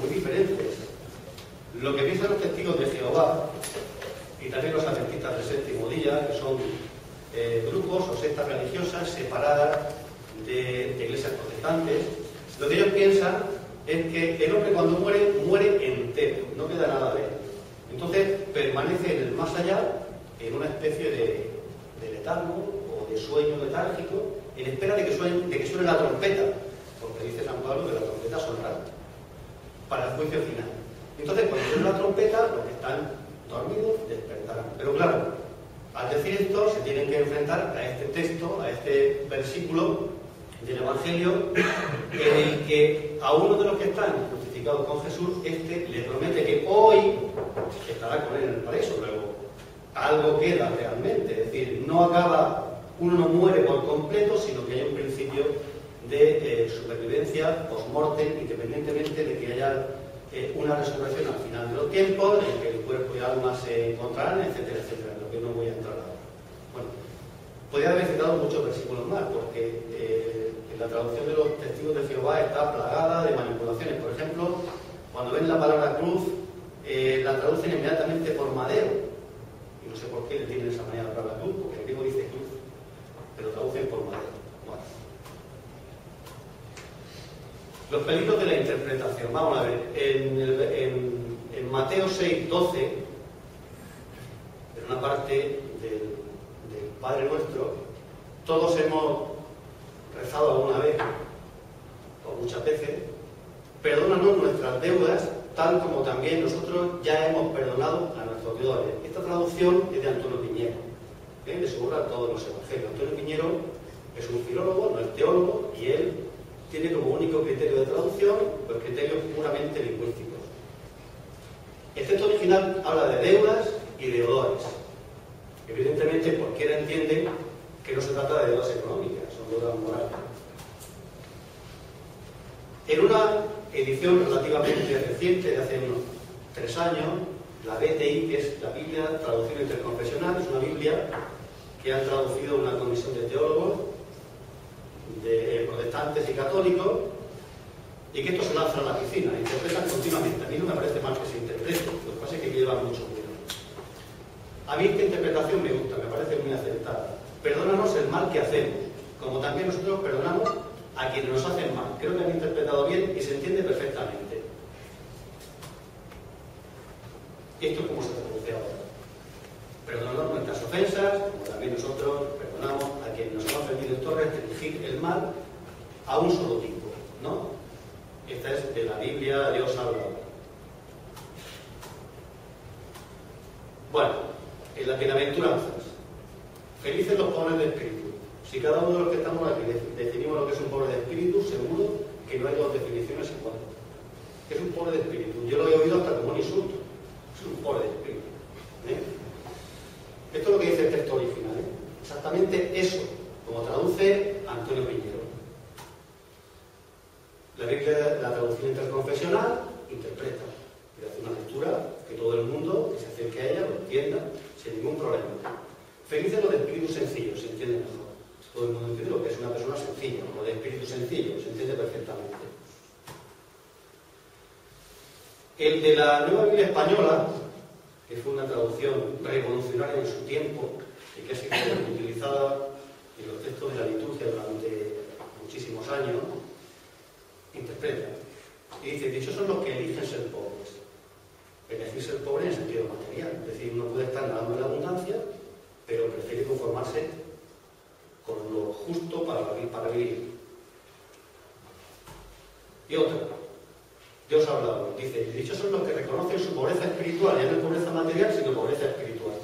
muy diferentes. Lo que piensan los Testigos de Jehová, y también los adventistas del séptimo día, que son eh, grupos o sectas religiosas separadas de, de iglesias protestantes, lo que ellos piensan es que el hombre cuando muere, muere entero, no queda nada de él. Entonces permanece en el más allá, en una especie de, de letargo o de sueño letárgico, en espera de que, suene, de que suene la trompeta, porque dice San Pablo que la trompeta sonará para el juicio final. Entonces cuando suena la trompeta, los que están dormidos despertarán. Pero claro, al decir esto se tienen que enfrentar a este texto, a este versículo del Evangelio, en el que a uno de los que están justificados con Jesús, este le promete que hoy estará con él en el paraíso. Luego, algo queda realmente, es decir, no acaba, uno no muere por completo, sino que hay un principio de eh, supervivencia post-mortem, independientemente de que haya una resurrección al final de los tiempos, en el que el cuerpo y el alma se encontrarán, etcétera, etcétera, en lo que no voy a entrar ahora. Bueno, podría haber citado muchos versículos más, porque eh, en la traducción de los Testigos de Jehová está plagada de manipulaciones. Por ejemplo, cuando ven la palabra cruz, eh, la traducen inmediatamente por madero. Y no sé por qué le tienen esa manera de hablar la cruz, porque el griego dice cruz, pero traducen por madero. Bueno. Los peligros de la interpretación. Vamos a ver, en, en, en Mateo seis, doce, en una parte del, del Padre Nuestro, todos hemos rezado alguna vez, o muchas veces, perdónanos nuestras deudas, tal como también nosotros ya hemos perdonado a nuestros deudores. Esta traducción es de Antonio Piñero, ¿eh? De seguro a todos los evangelios. Antonio Piñero es un filólogo, no es teólogo, y él tiene como único criterio de traducción los criterios puramente lingüísticos. El texto original habla de deudas y deudores. Evidentemente, cualquiera entiende que no se trata de deudas económicas, son deudas morales. En una edición relativamente reciente, de hace unos tres años, la B T I, que es la Biblia Traducción Interconfesional, es una Biblia que ha traducido una comisión de teólogos, de protestantes y católicos, y que estos se lanzan a la piscina, interpretan continuamente. A mí no me parece mal que se interprete, lo que pasa es que lleva mucho miedo. A mí esta interpretación me gusta, me parece muy acertada. Perdónanos el mal que hacemos, como también nosotros perdonamos a quienes nos hacen mal. Creo que han interpretado bien y se entiende perfectamente. Esto es como se traduce ahora. Perdonamos nuestras ofensas, como también nosotros perdonamos a quienes nos han ofendido. Esto restringir el mal a un solo tipo, ¿no? Esta es de la Biblia, Dios habla. Bueno, en las bienaventuranzas. Felices los pobres de espíritu. Si cada uno de los que estamos aquí definimos lo que es un pobre de espíritu, seguro que no hay dos definiciones iguales. ¿Qué es un pobre de espíritu? Yo lo he oído hasta como un insulto. Es un pobre de espíritu. ¿Eh? Esto es lo que dice el texto original, ¿eh? Exactamente eso, como traduce Antonio Piñero. La Biblia, la traducción interconfesional, interpreta y hace una lectura que todo el mundo que se acerque a ella lo entienda sin ningún problema. Felices los de espíritu sencillo, se entiende mejor. todo el mundo entiende lo que es una persona sencilla, o de espíritu sencillo, se entiende perfectamente. El de la Nueva Biblia Española, que fue una traducción revolucionaria en su tiempo, y que ha sido utilizada en los textos de la liturgia durante muchísimos años, interpreta y dice: dichos son los que eligen ser pobres. Elegir ser pobre en el sentido material, es decir, uno puede estar nadando en la abundancia, pero prefiere conformarse con lo justo para vivir. Para vivir. Y otra, Dios habla, dice: dichos son los que reconocen su pobreza espiritual, ya no es pobreza material, sino pobreza espiritual.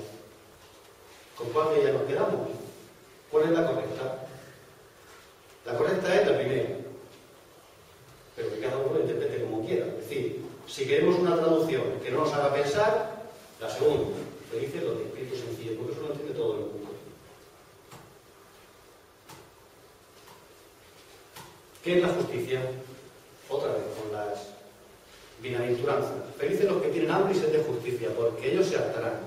¿Con cuál de ellas nos quedamos? ¿Cuál es la correcta? La correcta es la primera, pero que cada uno interprete como quiera. Es decir, si queremos una traducción que no nos haga pensar, la segunda, que dice los de espíritu sencillo, porque eso lo entiende todo el mundo. ¿Qué es la justicia? Otra vez con las bienaventuranzas. Felices los que tienen hambre y sed de justicia, porque ellos se hartarán.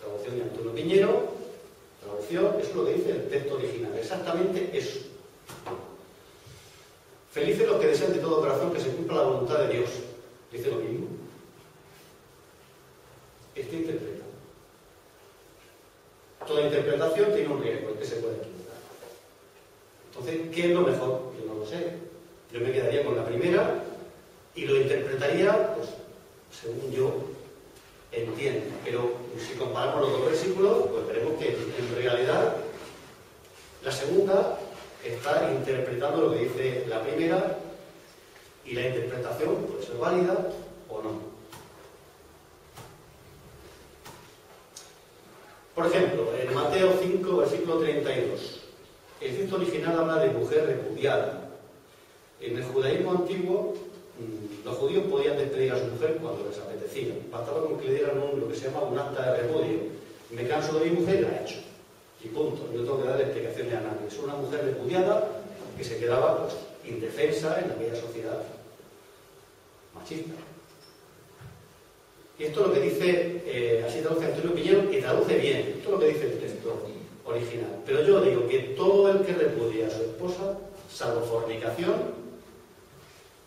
Traducción de Antonio Piñero, traducción, eso es lo que dice el texto original, exactamente eso. Felices los que desean de todo corazón que se cumpla la voluntad de Dios. Dice lo mismo. Este interpreta. Toda interpretación tiene un riesgo, el que se puede equivocar. Entonces, ¿qué es lo mejor? Yo no lo sé. Yo me quedaría con la primera y lo interpretaría, pues, según yo entiendo. Pero si comparamos los dos versículos, pues veremos que en realidad la segunda está interpretando lo que dice la primera, y la interpretación puede ser válida o no. Por ejemplo, en Mateo cinco, versículo treinta y dos, el texto original habla de mujer repudiada. En el judaísmo antiguo, los judíos podían despedir a su mujer cuando les apetecía. Bastaba con que le dieran un, lo que se llama un acta de repudio. Me canso de mi mujer y la he hecho. Y punto, no tengo que dar explicaciones a nadie. Es una mujer repudiada que se quedaba, pues, indefensa en aquella sociedad machista. Y esto es lo que dice, eh, así traduce Antonio Piñero, que traduce bien, esto es lo que dice el texto original. Pero yo digo que todo el que repudia a su esposa, salvo fornicación,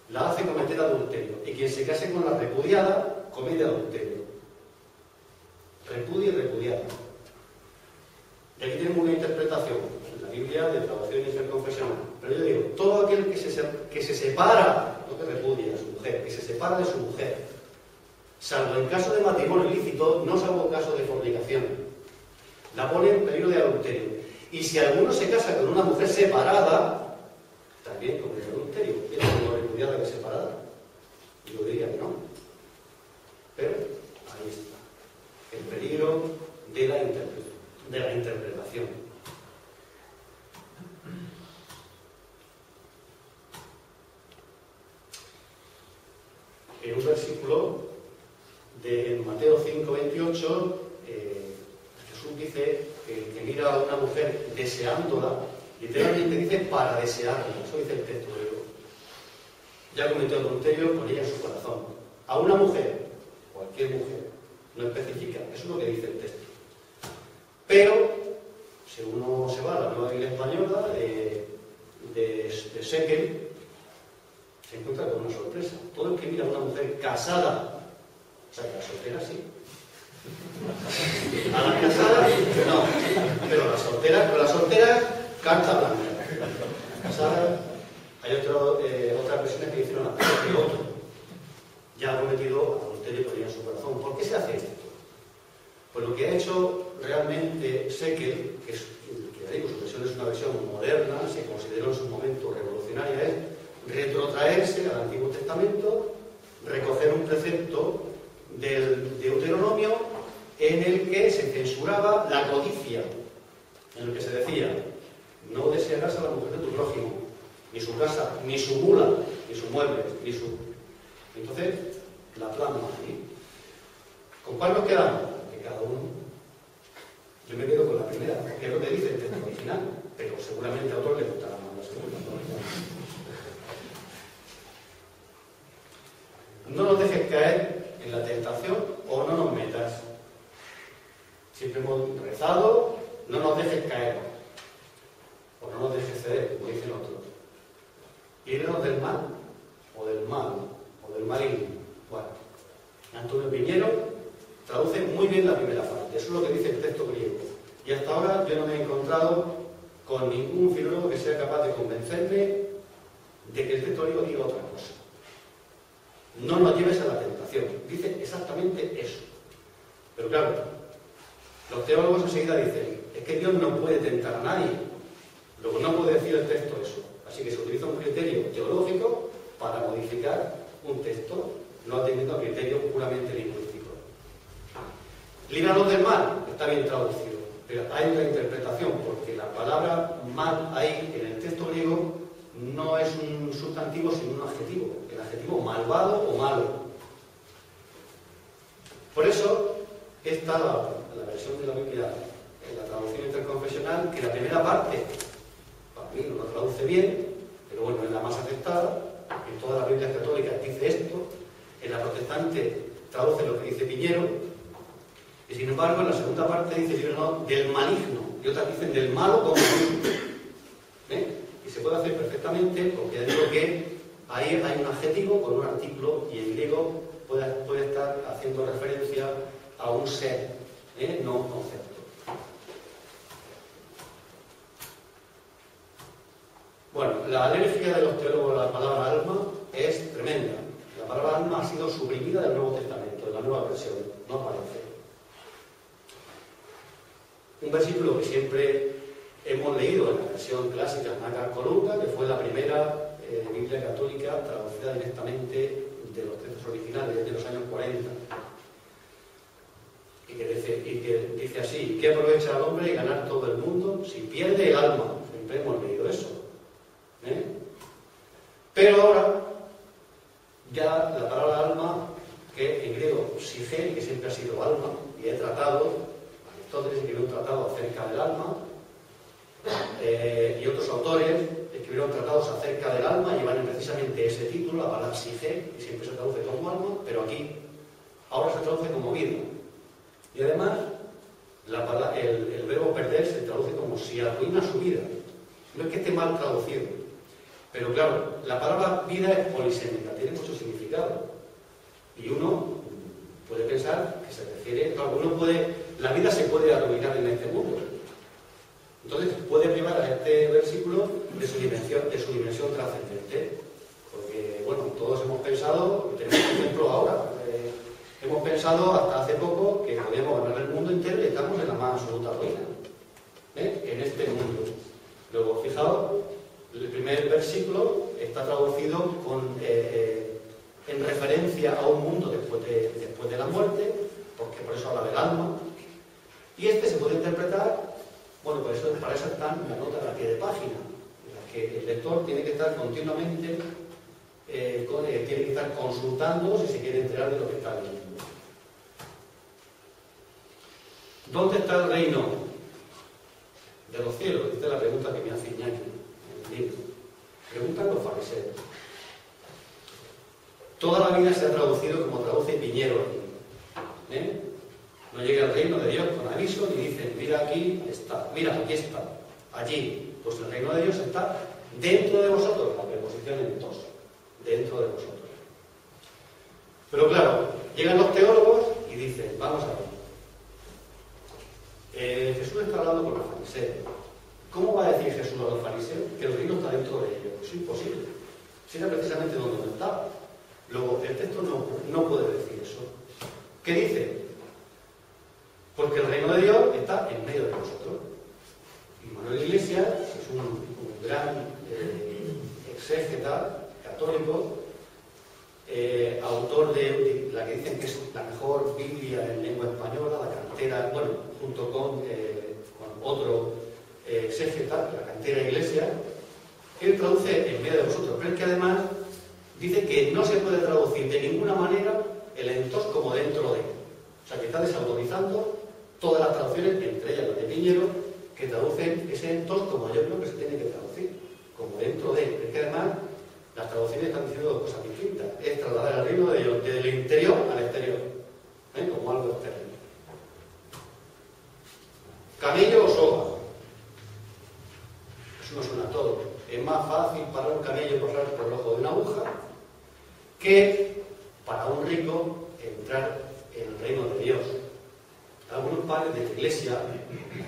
la hace cometer adulterio. Y quien se case con la repudiada, comete adulterio. Repudia y repudiada. Y aquí tenemos una interpretación en la Biblia de Traducción Interconfesional. Pero yo digo, todo aquel que se, que se separa, no que repudia a su mujer, que se separa de su mujer, salvo en caso de matrimonio ilícito, no salvo en caso de fornicación, la pone en peligro de adulterio. Y si alguno se casa con una mujer separada, también comete adulterio. Es como repudiada que separada. Yo diría que no. Pero ahí está. El peligro de la interpretación. de la interpretación. En un versículo de Mateo cinco veintiocho, eh, Jesús dice que el que mira a una mujer deseándola, literalmente dice para desearla, eso dice el texto griego. Ya cometió adulterio con ella en su corazón. A una mujer, cualquier mujer, no especifica, eso es lo que dice el texto. Pero, si uno se va a la Nueva Biblia Española de, de, de Sekel, se encuentra con una sorpresa. Todo el que mira a una mujer casada, o sea, que la soltera sí. A la casada, no. Pero la soltera, pero la soltera, carta blanca. Casada, hay otro, eh, otras versiones que hicieron la persona que otro. Ya ha cometido adulterio por ella en su corazón. ¿Por qué se hace esto? Pues lo que ha hecho realmente Sekel, que, es, que ya digo, su versión es una versión moderna, se consideró en su momento revolucionaria, es retrotraerse al Antiguo Testamento, recoger un precepto del Deuteronomio en el que se censuraba la codicia, en el que se decía: no desearás a la mujer de tu prójimo, ni su casa, ni su mula, ni sus muebles, ni su... Entonces, la plasma aquí. ¿Con cuál nos quedamos? Cada uno. Yo me quedo con la primera, que es lo que dice el texto original, pero seguramente a otros les gustará más la segunda. No nos dejes caer en la tentación o no nos metas. Siempre hemos rezado, no nos dejes caer. ¿Libros del mal o del malo o del maligno? Bueno, Antonio Piñero traduce muy bien la primera parte, eso es lo que dice el texto griego. Y hasta ahora yo no me he encontrado con ningún filólogo que sea capaz de convencerme de que el texto griego diga otra cosa. No nos lleves a la tentación, dice exactamente eso. Pero claro, los teólogos enseguida dicen, es que Dios no puede tentar a nadie, luego no puede decir el texto eso. Así que se utiliza un criterio teológico para modificar un texto, no atendiendo a criterio puramente lingüístico. Líbranos del mal, está bien traducido, pero hay otra interpretación, porque la palabra mal ahí en el texto griego no es un sustantivo sino un adjetivo, el adjetivo malvado o malo. Por eso, esta la versión de la Biblia, en la traducción interconfesional, que la primera parte, para mí no la traduce bien, pero bueno, es la más aceptada, en todas las Biblias católicas dice esto, en la protestante traduce lo que dice Piñero, y sin embargo en la segunda parte dice yo no, del maligno, y otras dicen del malo como ¿eh? Y se puede hacer perfectamente, porque ya digo que ahí hay un adjetivo con un artículo, y en griego puede, puede estar haciendo referencia a un ser, ¿eh? No un concepto. Bueno, la alergia de los teólogos a la palabra alma es tremenda. La palabra alma ha sido suprimida del Nuevo Testamento, de la Nueva Versión, no aparece. Un versículo que siempre hemos leído en la versión clásica Nacar Colunga, que fue la primera eh, Biblia católica traducida directamente de los textos originales desde los años cuarenta. Y que dice, y que dice así, ¿qué aprovecha al hombre ganar todo el mundo si pierde el alma? Siempre hemos leído eso. ¿Eh? Pero ahora ya la palabra alma, que en griego psiche, que siempre ha sido alma, y he tratado, Aristóteles escribió un tratado acerca del alma, eh, y otros autores escribieron tratados acerca del alma, llevan precisamente ese título, la palabra psiche, que siempre se traduce como alma, pero aquí ahora se traduce como vida. Y además la palabra, el, el verbo perder se traduce como si arruina su vida. No es que esté mal traducido. Pero claro, la palabra vida es polisémica, tiene mucho significado. Y uno puede pensar que se refiere... Claro, uno puede... La vida se puede arruinar en este mundo. Entonces puede privar a este versículo de su dimensión, de su dimensión trascendente. Porque, bueno, todos hemos pensado... Tenemos ejemplos ahora. Eh, hemos pensado hasta hace poco que podíamos ganar el mundo entero y estamos en la más absoluta ruina. ¿Eh? En este mundo. Luego, fijaos... El primer versículo está traducido con, eh, eh, en referencia a un mundo después de, después de la muerte, porque por eso habla del alma. Y este se puede interpretar, bueno, por eso, para eso están las notas a pie de página, en las que el lector tiene que estar continuamente, eh, con, eh, tiene que estar consultando si se quiere enterar de lo que está leyendo. ¿Dónde está el reino de los cielos? Esta es la pregunta que me hace Iñaki. Preguntan los fariseos. Toda la vida se ha traducido como traduce Piñero. ¿Eh? No llega el reino de Dios con aviso y dicen, mira aquí está, mira aquí está, allí. Pues el reino de Dios está dentro de vosotros, la preposición en tos, dentro de vosotros. Pero claro, llegan los teólogos y dicen, vamos a ver. Eh, Jesús está hablando con los fariseos. ¿Cómo va a decir Jesús a los fariseos que el reino está dentro de ellos? Es imposible. Si era precisamente donde no estaba. Luego, el texto no, no puede decir eso. ¿Qué dice? Porque el reino de Dios está en medio de nosotros. Y Manuel Iglesias es un, un gran eh, exégeta católico, eh, autor de, de la que dicen que es la mejor Biblia en lengua española, la cantera, bueno, junto con, eh, con otro... exégeta, la cantera Iglesia, él traduce en medio de vosotros, pero es que además dice que no se puede traducir de ninguna manera el entos como dentro de él. O sea, que está desautorizando todas las traducciones, entre ellas las de Piñero, que traducen ese entos como yo creo que se tiene que traducir, como dentro de él. Es que además las traducciones están diciendo dos cosas distintas. Es trasladar el reino de Dios desde el interior al exterior, ¿eh? Como algo externo. ¿Camello o soga? No suena todo. es más fácil para un camello pasar por el ojo de una aguja que para un rico entrar en el reino de Dios. Algunos padres de la Iglesia,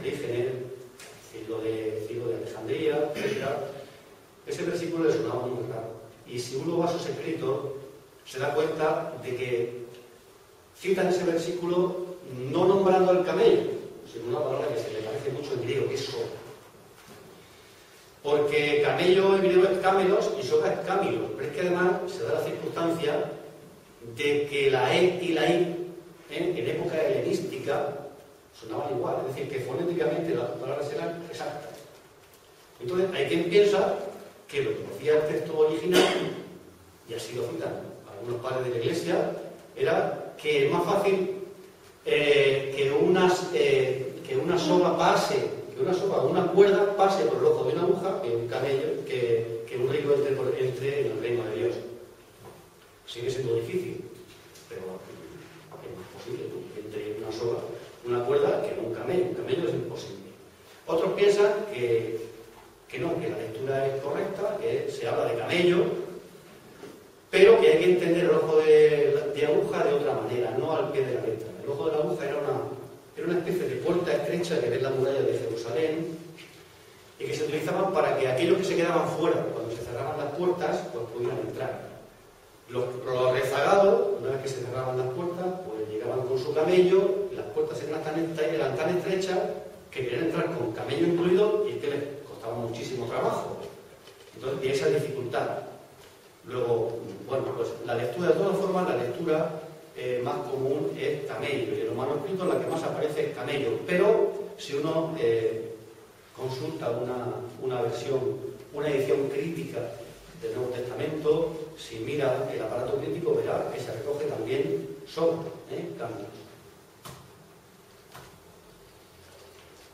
Orígenes, Cirilo de, de Alejandría, etcétera, ese versículo le sonaba muy raro. Y si uno va a sus escritos, se da cuenta de que citan ese versículo no nombrando al camello, sino una palabra que se le parece mucho en griego, que es sopa. Porque camello en griego es camelos y sopa es camilo. Pero es que además se da la circunstancia de que la E y la I en, en época helenística sonaban igual, es decir, que fonéticamente las palabras eran exactas. Entonces, hay quien piensa que lo que decía el texto original, y así lo citan algunos padres de la Iglesia, era que es más fácil eh, que, unas, eh, que una soga pase, que una soga o una cuerda pase por el ojo de una aguja que un camello, que, que un rico entre, por, entre en el reino de Dios. Sigue siendo difícil, pero es posible, ¿no? Entre una soga, una cuerda, que no un camello, un camello es imposible. Otros piensan que, que no, que la lectura es correcta, que se habla de camello, pero que hay que entender el ojo de, de aguja de otra manera, no al pie de la letra. El ojo de la aguja era una, era una especie de puerta estrecha que ve la muralla de Jerusalén y que se utilizaban para que aquellos que se quedaban fuera, cuando se cerraban las puertas, pues pudieran entrar. Los, los rezagados, una vez que se cerraban las puertas, pues llegaban con su camello, y las puertas eran tan, eran tan estrechas que querían entrar con camello incluido y que les costaba muchísimo trabajo. Entonces, y esa dificultad. Luego, bueno, pues la lectura, de todas formas, la lectura eh, más común es camello, y en los manuscritos la que más aparece es camello, pero si uno eh, consulta una, una versión, una edición crítica del Nuevo Testamento, si mira el aparato crítico verá que se recoge también sobre ¿eh? cambios.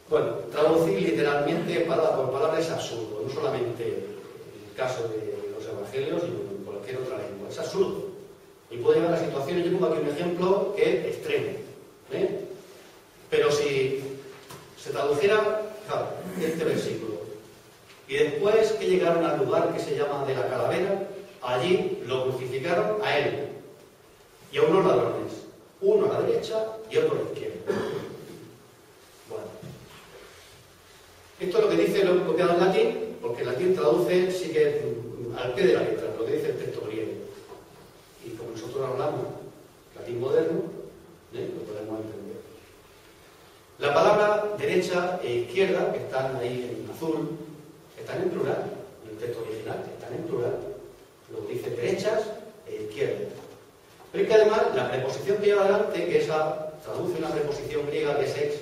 Bueno, traducir literalmente palabra por palabra es absurdo, no solamente en el caso de los evangelios, sino en cualquier otra lengua, es absurdo. Y puede llegar a situaciones, yo pongo aquí un ejemplo que es extremo, ¿eh? Pero si se traduciera, claro, este versículo, y después que llegaron al lugar que se llama de la calavera, allí lo crucificaron a él y a unos ladrones, uno a la derecha y otro a la izquierda. Bueno, esto es lo que dice, lo he copiado en latín, porque el latín traduce, sí que al pie de la letra, lo que dice el texto griego. Y como nosotros hablamos latín moderno, ¿eh? lo podemos entender. La palabra derecha e izquierda, que están ahí en azul, están en plural, en el texto original, están en plural. Lo que dice derechas e izquierdas. Pero es que además la preposición que lleva adelante, que esa traduce una preposición griega que es ex,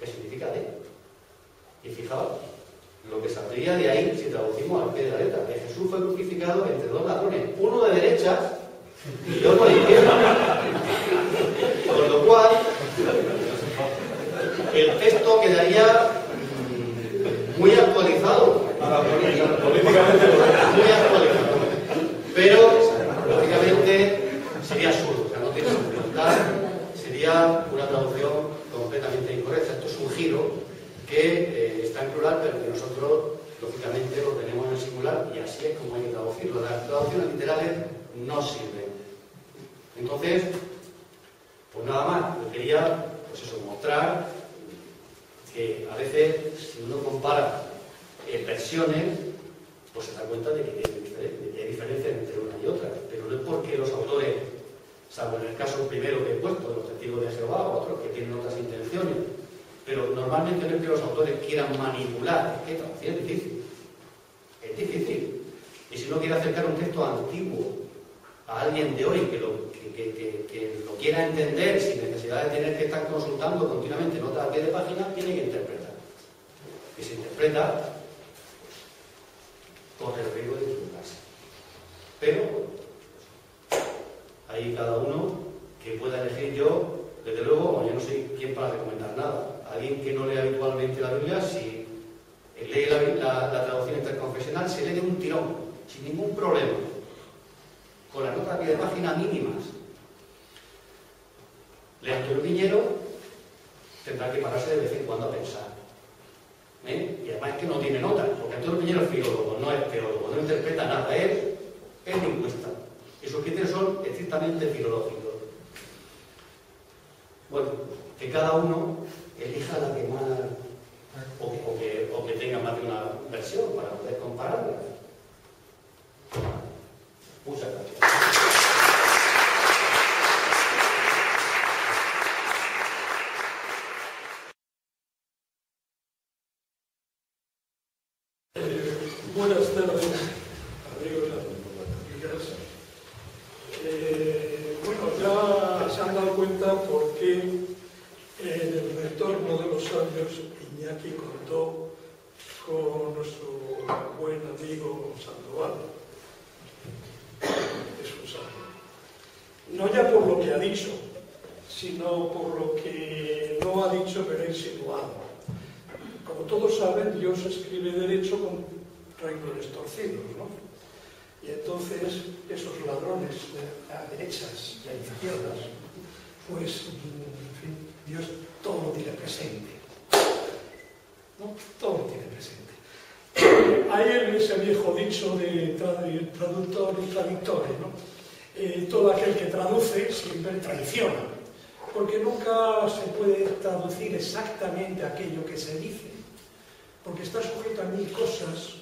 que significa de. Y fijaos, lo que saldría de ahí si traducimos al pie de la letra, que Jesús fue crucificado entre dos ladrones, uno de derechas y otro de izquierda. Con lo cual, el texto quedaría muy actualizado. Políticamente muy actualizado. Pero, lógicamente, sería absurdo, o sea, no tiene dificultad, sería una traducción completamente incorrecta. Esto es un giro que eh, está en plural, pero que nosotros, lógicamente, lo tenemos en el singular y así es como hay que traducirlo. Las traducciones literales no sirven. Entonces, pues nada más, yo quería, pues eso, mostrar que a veces, si uno compara eh, versiones, pues se da cuenta de que hay diferencias diferencia entre una y otra, pero no es porque los autores, salvo en el caso primero que he puesto, los testigos de Jehová o otros que tienen otras intenciones, pero normalmente no es que los autores quieran manipular, es que traducir es difícil, es difícil, y si uno quiere acercar un texto antiguo a alguien de hoy que lo, que, que, que, que lo quiera entender sin necesidad de tener que estar consultando continuamente notas de página, tiene que interpretar, y se interpreta con el riesgo de equivocarse. Pero ahí cada uno que pueda elegir. Yo, desde luego, yo no soy quien para recomendar nada. Alguien que no lee habitualmente la Biblia, si lee la, la, la traducción interconfesional, se lee de un tirón, sin ningún problema, con las notas de página mínimas. Lee Antonio Piñero, tendrá que pararse de vez en cuando a pensar. ¿eh? Y además es que no tiene nota, porque Antonio Piñero es filólogo, no es teólogo, no interpreta nada, él es lingüista. Y sus criterios son estrictamente filológicos. Bueno, que cada uno elija la que más, o, o, que, o que tenga más de una versión para poder compararla. Muchas gracias. Exactamente aquello que se dice, porque está sujeto a mil cosas,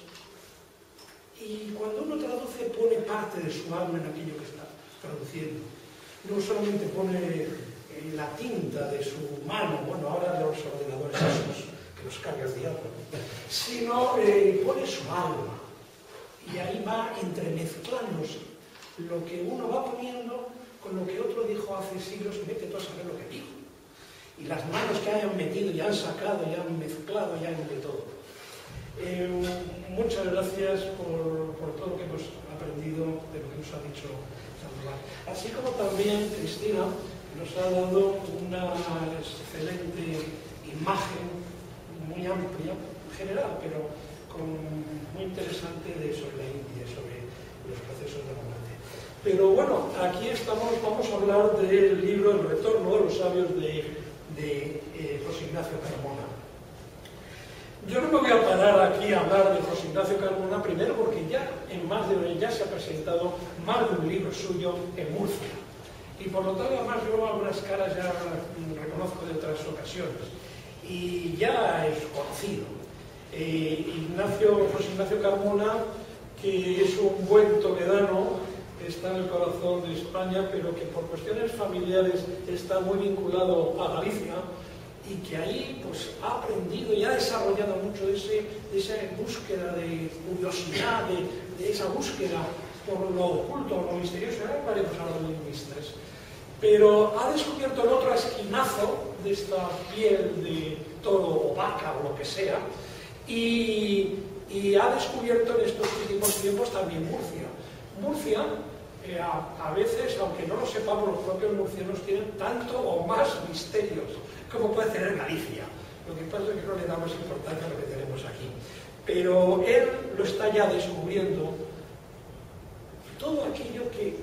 y cuando uno traduce pone parte de su alma en aquello que está traduciendo, no solamente pone la tinta de su mano, bueno, ahora los ordenadores esos que los cargas diablo, sino eh, pone su alma, y ahí va entremezclándose lo que uno va poniendo con lo que otro dijo hace siglos, vete tú a saber lo que dijo. Y las manos que hayan metido, y han sacado, y han mezclado, y han de todo. Eh, muchas gracias por, por todo lo que hemos aprendido, de lo que nos ha dicho Sandoval. Así como también Cristina nos ha dado una excelente imagen, muy amplia, en general, pero con, muy interesante de, sobre la India, sobre los procesos de la muerte. Pero bueno, aquí estamos, vamos a hablar del libro El retorno de los sabios de de eh, José Ignacio Carmona. Yo no me voy a parar aquí a hablar de José Ignacio Carmona, primero porque ya, en más de, ya se ha presentado más de un libro suyo en Murcia, y por lo tanto además yo algunas caras ya reconozco de otras ocasiones, y ya es conocido. Eh, Ignacio, José Ignacio Carmona, que es un buen toledano, está en el corazón de España, pero que por cuestiones familiares está muy vinculado a Galicia y que ahí pues, ha aprendido y ha desarrollado mucho de, ese, de esa búsqueda, de curiosidad, de, de esa búsqueda por lo oculto, lo misterioso, eran varios lingüistas. Pero ha descubierto el otro esquinazo de esta piel de toro o vaca o lo que sea, y, y ha descubierto en estos últimos tiempos también Murcia. Murcia, eh, a, a veces, aunque no lo sepamos, los propios murcianos tienen tanto o más misterios como puede tener Galicia. Lo que pasa es que no le damos importancia a lo que tenemos aquí. Pero él lo está ya descubriendo, todo aquello que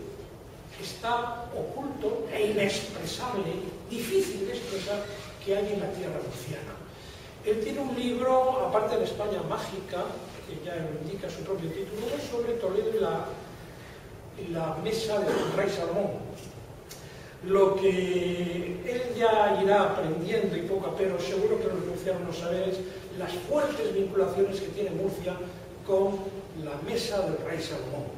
está oculto e inexpresable, difícil de expresar, que hay en la tierra murciana. Él tiene un libro, aparte de España Mágica, que ya lo indica su propio título, sobre Toledo y la la mesa del rey Salomón. Lo que él ya irá aprendiendo y poco a pero seguro que los murcianos no sabéis las fuertes vinculaciones que tiene Murcia con la mesa del rey Salomón.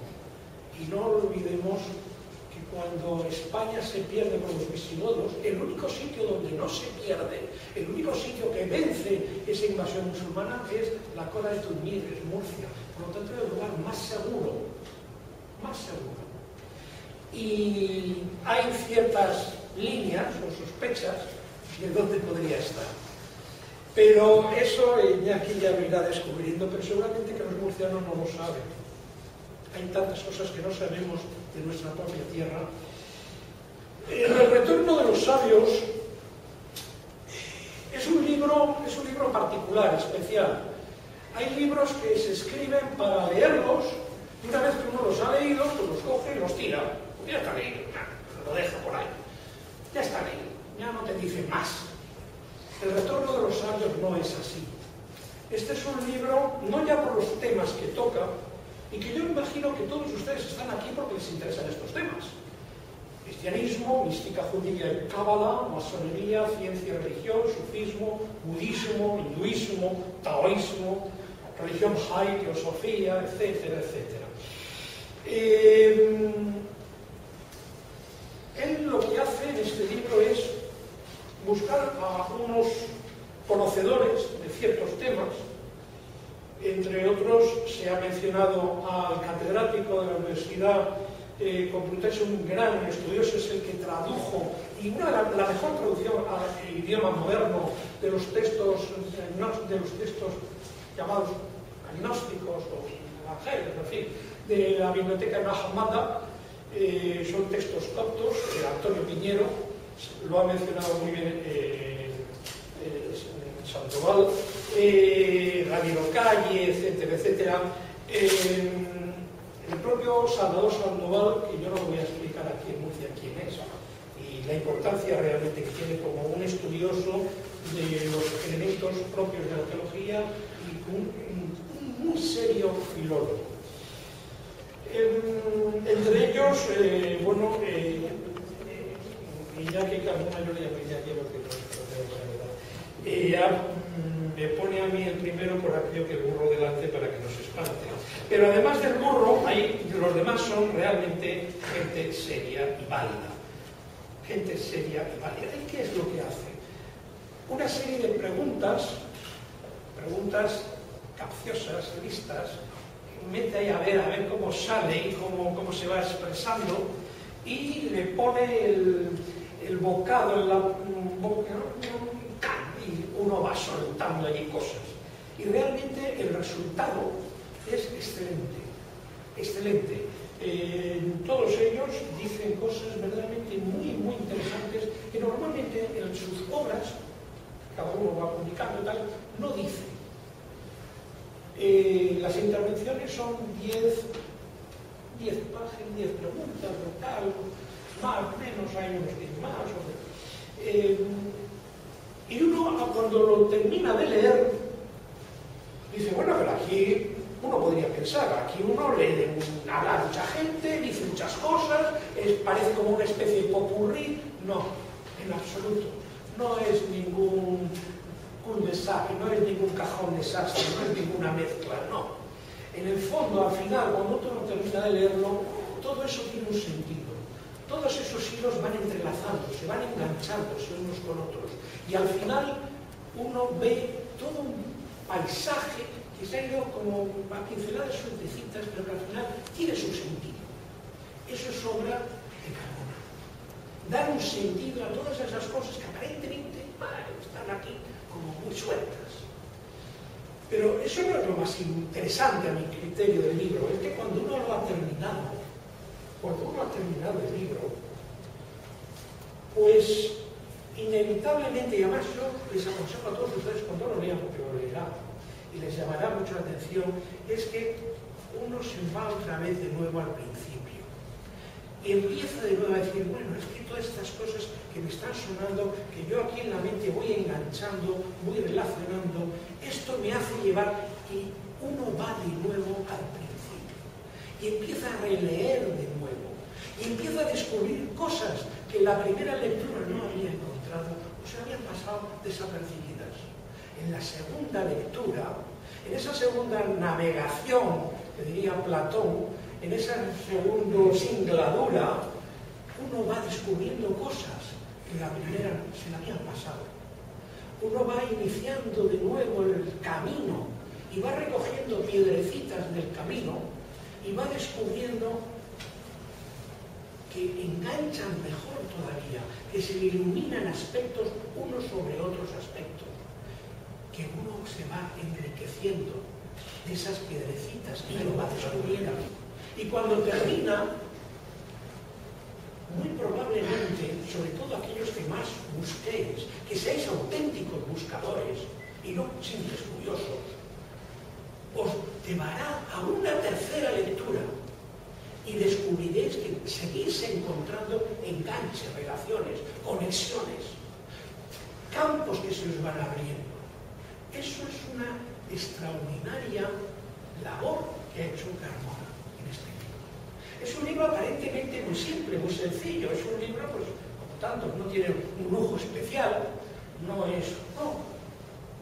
Y no olvidemos que cuando España se pierde con los visigodos, el único sitio donde no se pierde, el único sitio que vence esa invasión musulmana es la cola de Tuñir, es Murcia. Por lo tanto, es el lugar más seguro más seguro. Y hay ciertas líneas o sospechas de dónde podría estar. Pero eso Iñaki ya lo irá descubriendo, pero seguramente que los murcianos no lo saben. Hay tantas cosas que no sabemos de nuestra propia tierra. El retorno de los sabios es un libro, es un libro particular, especial. Hay libros que se escriben para leerlos. Una vez que uno los ha leído, pues los coge y los tira. Pues ya está leído, nah, lo deja por ahí. Ya está leído, ya no te dice más. El retorno de los sabios no es así. Este es un libro, no ya por los temas que toca, y que yo imagino que todos ustedes están aquí porque les interesan estos temas. Cristianismo, mística judía y cábala, masonería, ciencia y religión, sufismo, budismo, hinduismo, taoísmo, religión jai, teosofía, etcétera, etcétera. Eh, él lo que hace en este libro es buscar a unos conocedores de ciertos temas. Entre otros, se ha mencionado al catedrático de la Universidad eh, Complutense, un gran estudioso, es el que tradujo, y una, la, la mejor traducción al idioma moderno de los textos, de los textos llamados agnósticos o evangelios, en fin, de la Biblioteca de Mahamada, eh, son textos coptos. eh, Antonio Piñero lo ha mencionado muy bien, eh, eh, Sandoval, eh, Ramiro Calle, etcétera, etcétera. Eh, el propio Salvador Sandoval, que yo no lo voy a explicar aquí en Murcia quién es, y la importancia realmente que tiene como un estudioso de los elementos propios de la teología y un, un muy serio filólogo. En, entre ellos, eh, bueno, eh, eh, y ya que Carmona yo le llamaría aquí lo que no es, pero la verdad, eh, me pone a mí el primero por aquello que el burro delante para que no se espante. Pero además del burro, ahí los demás son realmente gente seria y válida. Gente seria y válida. ¿Y qué es lo que hace? Una serie de preguntas, preguntas capciosas, listas, mete ahí a ver, a ver cómo sale y cómo, cómo se va expresando, y le pone el, el bocado en la boca y uno va soltando allí cosas. Y realmente el resultado es excelente, excelente. Eh, todos ellos dicen cosas verdaderamente muy, muy interesantes que normalmente en sus obras, cada uno va publicando y tal, no dice. Eh, las intervenciones son diez páginas, diez preguntas, tal, más, menos, hay unos diez más. O sea, eh, y uno, cuando lo termina de leer, dice, bueno, pero aquí uno podría pensar, aquí uno lee, habla a mucha gente, dice muchas cosas, es, parece como una especie de popurrí. No, en absoluto, no es ningún... un desastre, no es ningún cajón desastre, no es ninguna mezcla, no. En el fondo, al final, cuando uno termina de leerlo, todo eso tiene un sentido. Todos esos hilos van entrelazando, se van enganchándose unos con otros. Y al final uno ve todo un paisaje que se ha ido como a pinceladas sueltecitas, pero que al final tiene su sentido. Eso es obra de Carmona. Dar un sentido a todas esas cosas que aparentemente vale, están aquí como muy sueltas. Pero eso no es lo más interesante a mi criterio del libro, es que cuando uno lo ha terminado, cuando uno ha terminado el libro, pues inevitablemente, y además yo les aconsejo a todos ustedes cuando lo lean, porque lo leerán y les llamará mucho la atención, es que uno se va otra vez de nuevo al principio. Y empieza de nuevo a decir, bueno, es que todas estas cosas que me están sonando, que yo aquí en la mente voy enganchando, voy relacionando, esto me hace llevar, y uno va de nuevo al principio. Y empieza a releer de nuevo. Y empieza a descubrir cosas que en la primera lectura no había encontrado, o se habían pasado desapercibidas. En la segunda lectura, en esa segunda navegación, que diría Platón, en esa segunda singladura, uno va descubriendo cosas que la primera se la habían pasado. Uno va iniciando de nuevo el camino y va recogiendo piedrecitas del camino y va descubriendo que enganchan mejor todavía, que se iluminan aspectos unos sobre otros aspectos, que uno se va enriqueciendo de esas piedrecitas que uno va descubriendo. Y cuando termina, muy probablemente, sobre todo aquellos que más busquéis, que seáis auténticos buscadores y no simples curiosos, os llevará a una tercera lectura y descubriréis que seguís encontrando enganches, relaciones, conexiones, campos que se os van abriendo. Eso es una extraordinaria labor que ha hecho Carmona en este libro. Es un libro aparentemente muy simple, muy sencillo, es un libro, pues, como tanto, no tiene un lujo especial, no es... no.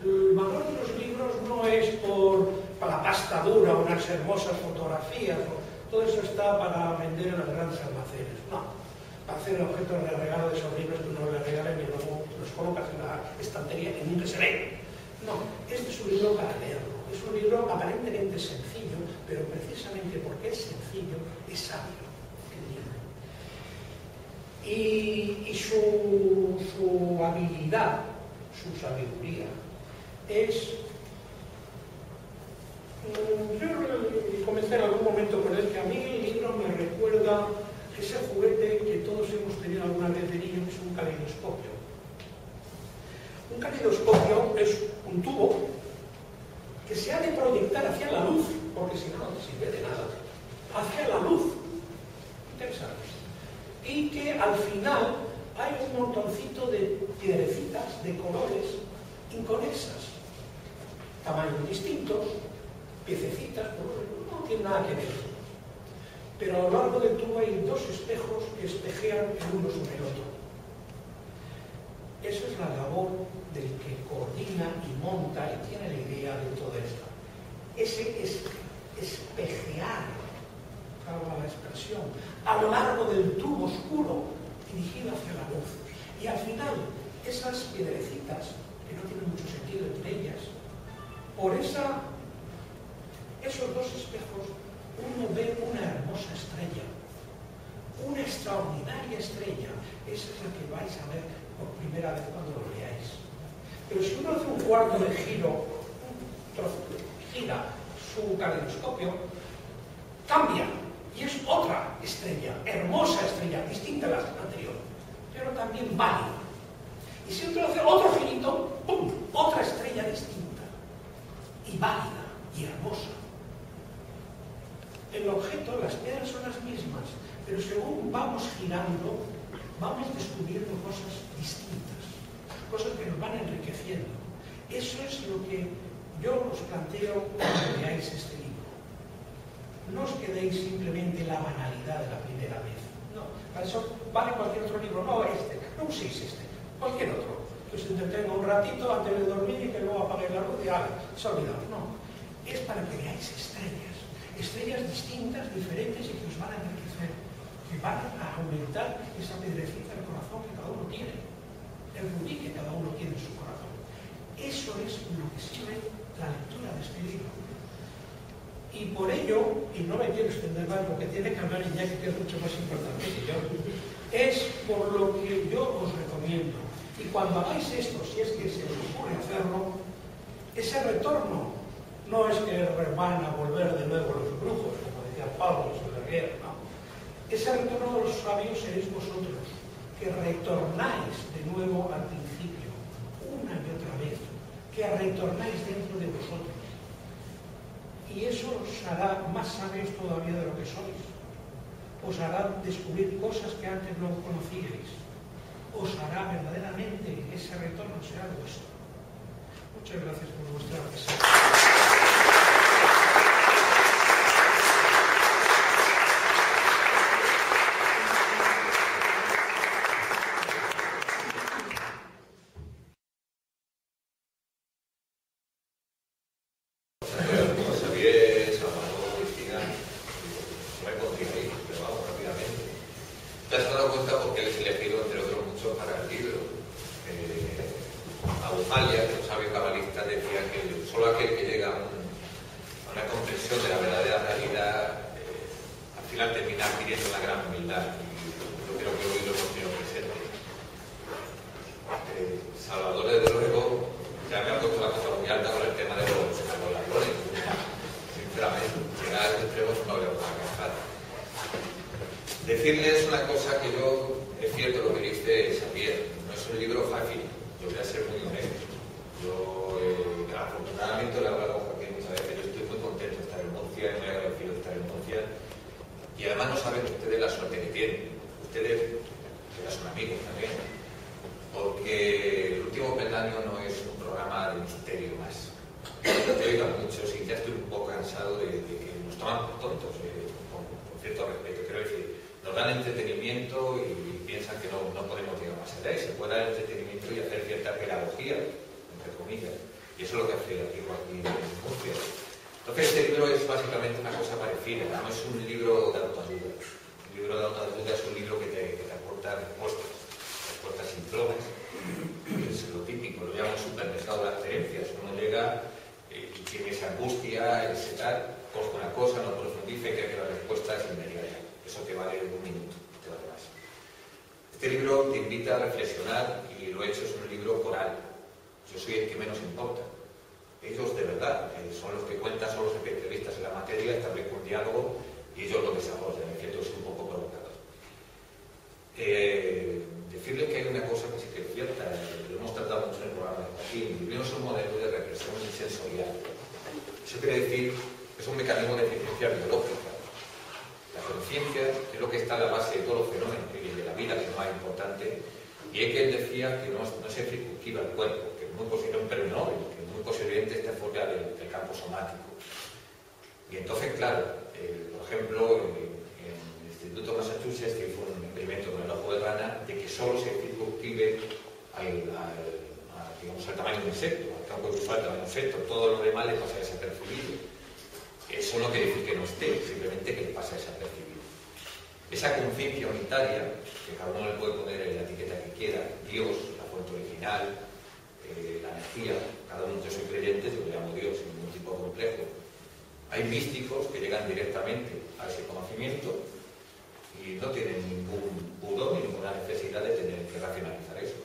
El valor de los libros no es por, para la pasta dura, unas hermosas fotografías, ¿no? Todo eso está para vender en los grandes almacenes, no. Para hacer objetos de regalo de esos libros que uno le regalen y luego los colocas en la estantería que nunca se ve. No, este es un libro para leerlo. Es un libro aparentemente sencillo, pero precisamente porque es sencillo, es sabio. Y, y su, su habilidad, su sabiduría, es... Yo comenté en algún momento con él que a mí el libro me recuerda ese juguete que todos hemos tenido alguna vez de niño, que es un caleidoscopio. Un caleidoscopio es un tubo que se ha de proyectar hacia la luz, porque si no, no te sirve de nada, hacia la luz. Interesante. Y que al final hay un montoncito de piedrecitas de colores inconexas, tamaños distintos, piececitas, no tiene nada que ver. Pero a lo largo del tubo hay dos espejos que espejean el uno sobre el otro. Esa es la labor del que coordina y monta y tiene la idea de todo esto. Ese es espejear, claro, la expresión, a lo largo del tubo oscuro dirigido hacia la luz. Y al final, esas piedrecitas, que no tienen mucho sentido entre ellas, por esa, esos dos espejos, uno ve una hermosa estrella, una extraordinaria estrella. Esa es la que vais a ver por primera vez cuando lo leáis. Pero si uno hace un cuarto de giro, un trozo, gira su caleidoscopio, cambia y es otra estrella, hermosa estrella, distinta a la anterior, pero también válida. Y si uno hace otro girito, ¡pum!, otra estrella distinta y válida y hermosa. El objeto, las piedras son las mismas, pero según vamos girando, vamos descubriendo cosas distintas, cosas que nos van enriqueciendo. Eso es lo que yo os planteo cuando leáis este libro. No os quedéis simplemente la banalidad de la primera vez. No, para eso vale cualquier otro libro. No, este, no uséis este, cualquier otro. Que os entretenga un ratito antes de dormir y que luego apaguéis la luz y ah, se ha olvidado. No, es para que veáis estrellas. Estrellas distintas, diferentes y que os van a enriquecer, que van a aumentar esa piedrecita del corazón que cada uno tiene, el rubí que cada uno tiene en su corazón. Eso es lo que sirve la lectura de este libro. Y por ello, y no me quiero extender más porque tiene que hablar Iñaki, que es mucho más importante que yo, es por lo que yo os recomiendo. Y cuando hagáis esto, si es que se os ocurre hacerlo, ese retorno no es que van a volver de nuevo los brujos, como decía Pablo, los de la guerra, ¿no? Ese retorno de los sabios seréis vosotros, que retornáis de nuevo al principio, una y otra vez, que retornáis dentro de vosotros. Y eso os hará más sabios todavía de lo que sois. Os hará descubrir cosas que antes no conocíais. Os hará verdaderamente ese retorno será vuestro. Muchas gracias por vuestra presencia. Porque el último peldaño no es un programa de misterio más. yo te oigo mucho, si te has un poco cansado de, de que nos toman por tontos, eh, con, con cierto respeto. Quiero decir, nos dan entretenimiento y, y piensan que no, no podemos llegar más allá. Y se puede dar entretenimiento y hacer cierta pedagogía, entre comillas. Y eso es lo que hace el artículo aquí en Murcia. Entonces, este libro es básicamente una cosa parecida, no es un libro de autoayuda. Un libro de autoayuda es un libro que te, que te aporta respuestas, respuestas sin plomas. Es lo típico, lo llaman supermercado de las creencias. Uno llega eh, y tiene esa angustia, ese tal, coge una cosa, no profundiza y cree que la respuesta es inmediata. Eso te vale un minuto, te vale más. Este libro te invita a reflexionar y lo he hecho, es un libro coral. Yo soy el que menos importa. Ellos de verdad eh, son los que cuentan, son los especialistas en la materia, establezco un diálogo y ellos lo desarrollan. Es cierto, soy un poco provocador. Eh, decirles que hay una cosa que sí que es cierta, eh, lo hemos tratado mucho en el programa de aquí, el libro es un modelo de represión sensorial. Eso quiere decir que es un mecanismo de eficiencia biológica. La conciencia es lo que está en la base de todos los fenómenos y de la vida, que es lo más importante. Y es que él decía que no, no se circunscriba el cuerpo, que es muy posible un premio Nobel, que es muy posible este enfoque del, del campo somático. Y entonces, claro, eh, por ejemplo, en, en el Instituto de Massachusetts que hizo un experimento con el ojo de rana de que solo se circunscribe al, al, al, digamos, al tamaño de un insecto, al campo visual del tamaño de un insecto, todo lo demás le pasa desapercibido. Eso no quiere decir que no esté, simplemente que le pasa desapercibido. Esa conciencia unitaria, que cada uno le puede poner en la etiqueta que quiera, Dios, la fuente original, eh, la energía, cada uno, yo soy creyente, yo le llamo Dios, sin ningún tipo de complejo. Hay místicos que llegan directamente a ese conocimiento y no tienen ningún pudor ni ninguna necesidad de tener que racionalizar eso.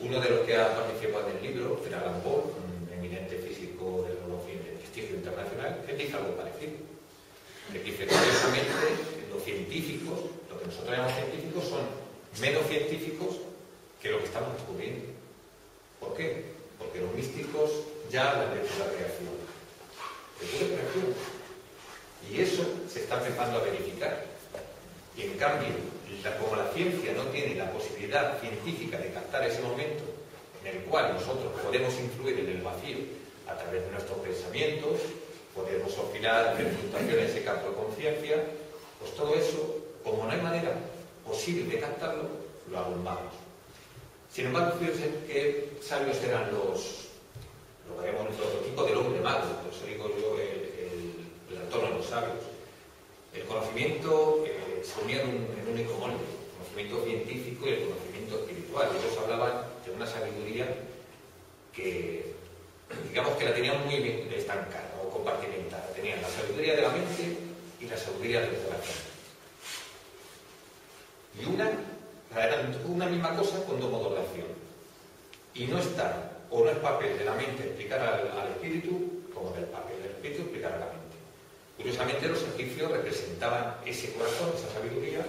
Uno de los que ha participado en el libro, que era Lambeau, un eminente físico de prestigio internacional, que dice algo parecido. Que dice curiosamente los científicos, lo que nosotros llamamos científicos, son menos científicos que lo que estamos descubriendo. ¿Por qué? Porque los místicos ya hablan de pura creación. De pura creación. Y eso se está empezando a verificar. Y en cambio, la, como la ciencia no tiene la posibilidad científica de captar ese momento en el cual nosotros podemos influir en el vacío a través de nuestros pensamientos, podemos opinar en fluctuaciones de ese campo de conciencia, pues todo eso, como no hay manera posible de captarlo, lo abundamos. Sin embargo, fíjense que sabios eran los, lo veremos, el prototipo del hombre malo, por eso digo yo el, el, el retorno de los sabios. El conocimiento eh, se unía en un, en un único molde, el conocimiento científico y el conocimiento espiritual. Ellos hablaban de una sabiduría que, digamos que la tenían muy bien estancada o compartimentada. Tenían la sabiduría de la mente y la sabiduría del corazón. Y una, eran una misma cosa con dos modos de acción. Y no está, o no es papel de la mente explicar al, al espíritu, como del papel del espíritu explicar a la mente. Curiosamente, los ejercicios representaban ese corazón, esa sabiduría,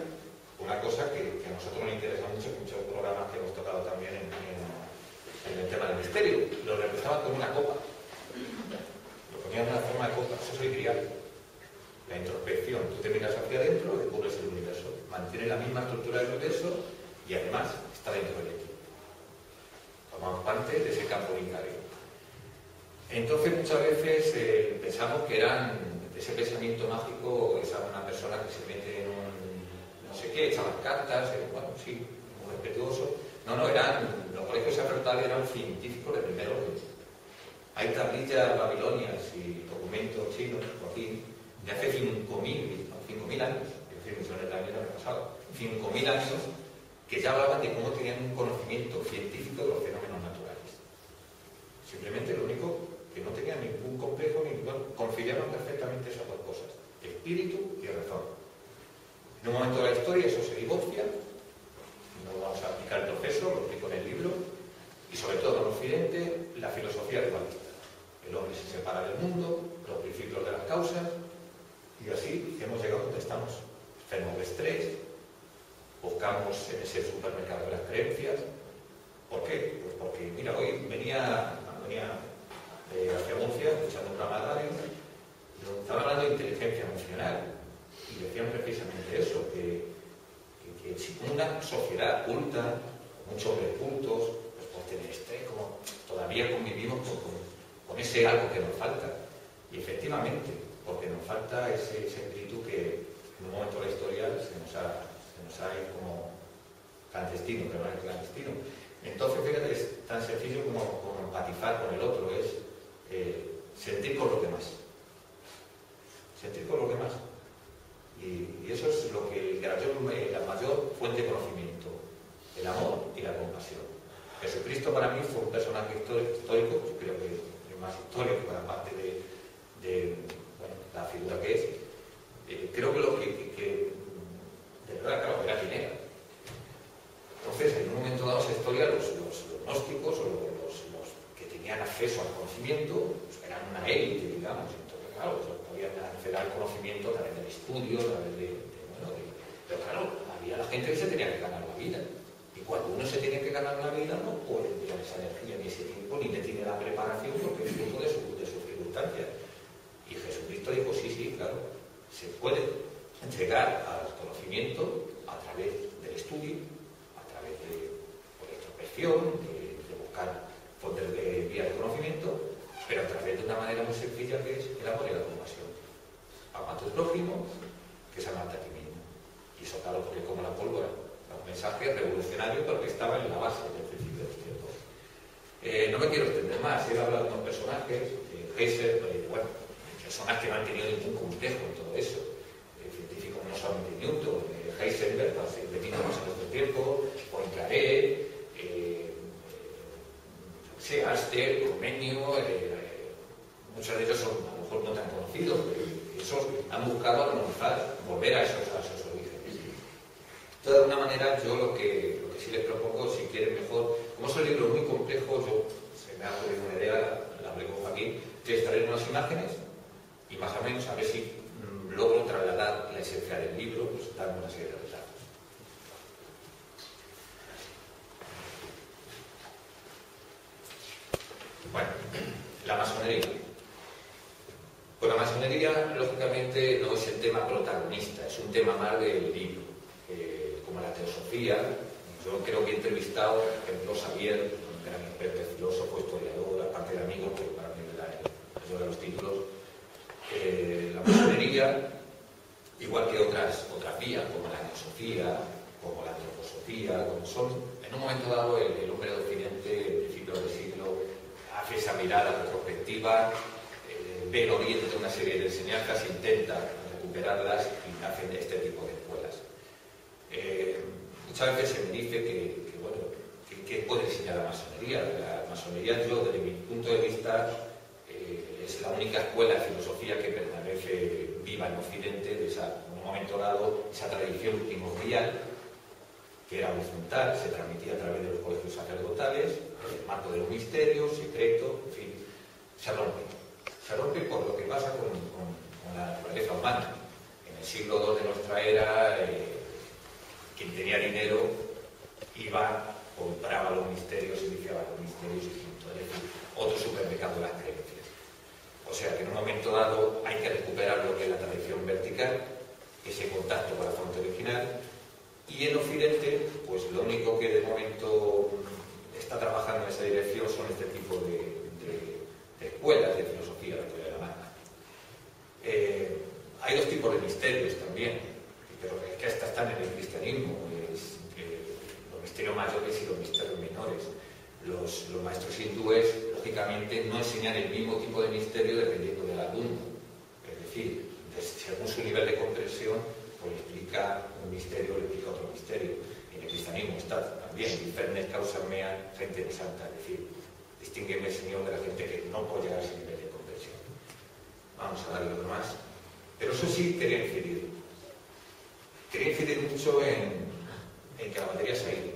una cosa que, que a nosotros nos interesa mucho, muchos programas que hemos tocado también en, en en el tema del misterio, lo representaban con una copa, lo ponían en una forma de copa, eso es el grial. La introspección, tú te miras hacia adentro, descubres el universo, mantiene la misma estructura del universo y además está dentro de ti. Formamos parte de ese campo unitario. Entonces muchas veces eh, pensamos que eran ese pensamiento mágico, esa una persona que se mete en un no sé qué, echa las cartas, eh, bueno, sí, muy respetuoso. No, no, eran, los colegios sacerdotales eran científicos de primer orden. Hay tablillas babilonias y documentos chinos por aquí de hace cinco mil años, es decir, millones de años han pasado, cinco mil años que ya hablaban de cómo tenían un conocimiento científico de los fenómenos naturales. Simplemente lo único que no tenían ningún complejo, ni bueno, conciliaban perfectamente esas dos cosas, espíritu y razón. En un momento de la historia eso se divorcia. No vamos a aplicar el proceso, lo explico en el libro, y sobre todo en Occidente, la filosofía dualista. El hombre se separa del mundo, los principios de las causas, y así hemos llegado donde estamos. Tenemos estrés, buscamos en ese supermercado de las creencias. ¿Por qué? Pues porque, mira, hoy venía, venía eh, hacia Murcia, escuchando un programa de radio, donde estaba hablando de inteligencia emocional, y decían precisamente eso, que que si una sociedad culta, muchos hombres cultos, pues por tener estrés, como todavía convivimos con, con, con ese ser algo que nos falta. Y efectivamente, porque nos falta ese, ese espíritu que en un momento de la historia se nos ha, se nos ha ido como clandestino, pero no es clandestino. Entonces, fíjate, es tan sencillo como, como empatizar con el otro, es eh, sentir con los demás. Sentir con los demás. Y, y eso es lo que la mayor, la mayor fuente de conocimiento, el amor y la compasión. Jesucristo para mí fue un personaje histórico, yo creo que es más histórico, aparte de, de bueno, la figura que es. Eh, creo que lo que, que, que de verdad, claro, era quien era. Entonces, en un momento dado esa historia, los, los, los gnósticos o los, los que tenían acceso al conocimiento, pues eran una élite, digamos. Entonces, claro, podían acceder al conocimiento a través del estudio, a través de, de, bueno, de... Pero claro, había la gente que se tenía que ganar la vida. Y cuando uno se tiene que ganar la vida, no puede tener esa energía ni ese tiempo, ni le tiene la preparación, porque es fruto de, su, de sus circunstancias. Y Jesucristo dijo, sí, sí, claro, se puede entregar al conocimiento a través del estudio, de, de buscar poder de vía de conocimiento, pero a través de una manera muy sencilla que es el amor y la compasión. Ama a tu prójimo, que se ama a ti mismo. Y eso, claro, porque como la pólvora, era un mensaje revolucionario porque estaba en la base del principio de los tiempos. Eh, no me quiero extender más, he hablado de unos personajes, de Heisenberg, bueno, personas que no han tenido ningún complejo en todo eso. El científico no sabe de Newton, de Heisenberg, hace de mil más en nuestro tiempo, Poincaré, Aster, Comenio, eh, muchos de ellos son a lo mejor no tan conocidos, pero esos han buscado armonizar, volver a esos, a esos orígenes. Entonces, de alguna manera, yo lo que, lo que sí les propongo, si quieren mejor, como es un libro muy complejo, yo se me ha ocurrido una idea, la hablé con Joaquín, te extraeré unas imágenes y más o menos a ver si mmm, logro trasladar la esencia del libro, pues dar una serie de datos. Bueno, la masonería. Pues la masonería, lógicamente, no es el tema protagonista, es un tema más del libro, eh, como la teosofía. Yo creo que he entrevistado, por ejemplo, Xavier, un gran experto filósofo, historiador, aparte de amigos, que para mí me da los títulos. Eh, la masonería, igual que otras, otras vías, como la teosofía, como la antroposofía, como son, en un momento dado, el, el hombre de Occidente, en principios del siglo, hace esa mirada retrospectiva, eh, ve en Oriente una serie de enseñanzas, intenta recuperarlas y hacen este tipo de escuelas. Eh, muchas veces se me dice que, que bueno, que, que puede enseñar la masonería. La masonería, yo, desde mi punto de vista, eh, es la única escuela de filosofía que permanece viva en Occidente, de esa, en un momento dado, esa tradición primordial, que era horizontal, se transmitía a través de los colegios sacerdotales, en el marco de los misterios, secreto, en fin, se rompe. Se rompe por lo que pasa con, con, con la naturaleza humana. En el siglo dos de nuestra era, eh, quien tenía dinero iba, compraba los misterios, iniciaba los misterios, y es decir, otro supermercado de las creencias. O sea que en un momento dado hay que recuperar lo que es la tradición vertical, ese contacto con la fuente original. Y en Occidente, pues lo único que de momento está trabajando en esa dirección son este tipo de, de, de escuelas de filosofía, la escuela de la manga. Eh, hay dos tipos de misterios también, pero que hasta están en el cristianismo, es, eh, los misterios mayores y los misterios menores. Los, los maestros hindúes, lógicamente, no enseñan el mismo tipo de misterio dependiendo del alumno. Es decir, según su nivel de comprensión, pues explica un misterio, le explica otro misterio. En el cristianismo está también, infernes causa mea, gente no santa, es decir, distingueme el Señor de la gente que no puede llegar a ese nivel de comprensión. Vamos a darle lo demás. Pero eso sí quería incidir. Quería incidir mucho en, en que la batería se ha ido.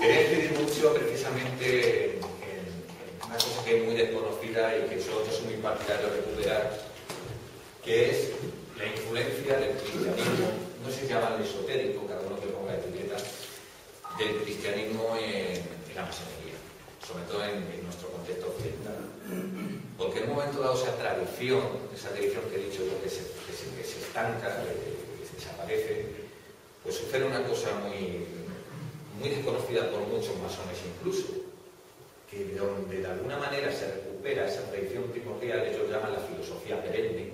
Quería incidir mucho precisamente en, en una cosa que es muy desconocida y que nosotros somos muy partidarios de recuperar, que es la influencia del cristianismo, no se llama el esotérico, cada uno que ponga la etiqueta, del cristianismo en, en la masonería, sobre todo en, en nuestro contexto occidental. Porque en un momento dado esa tradición, esa tradición que he dicho yo que se, que se, que se estanca, que, que se desaparece, pues sucede una cosa muy, muy desconocida por muchos masones incluso, que donde de alguna manera se recupera esa tradición primordial, ellos llaman la filosofía perenne,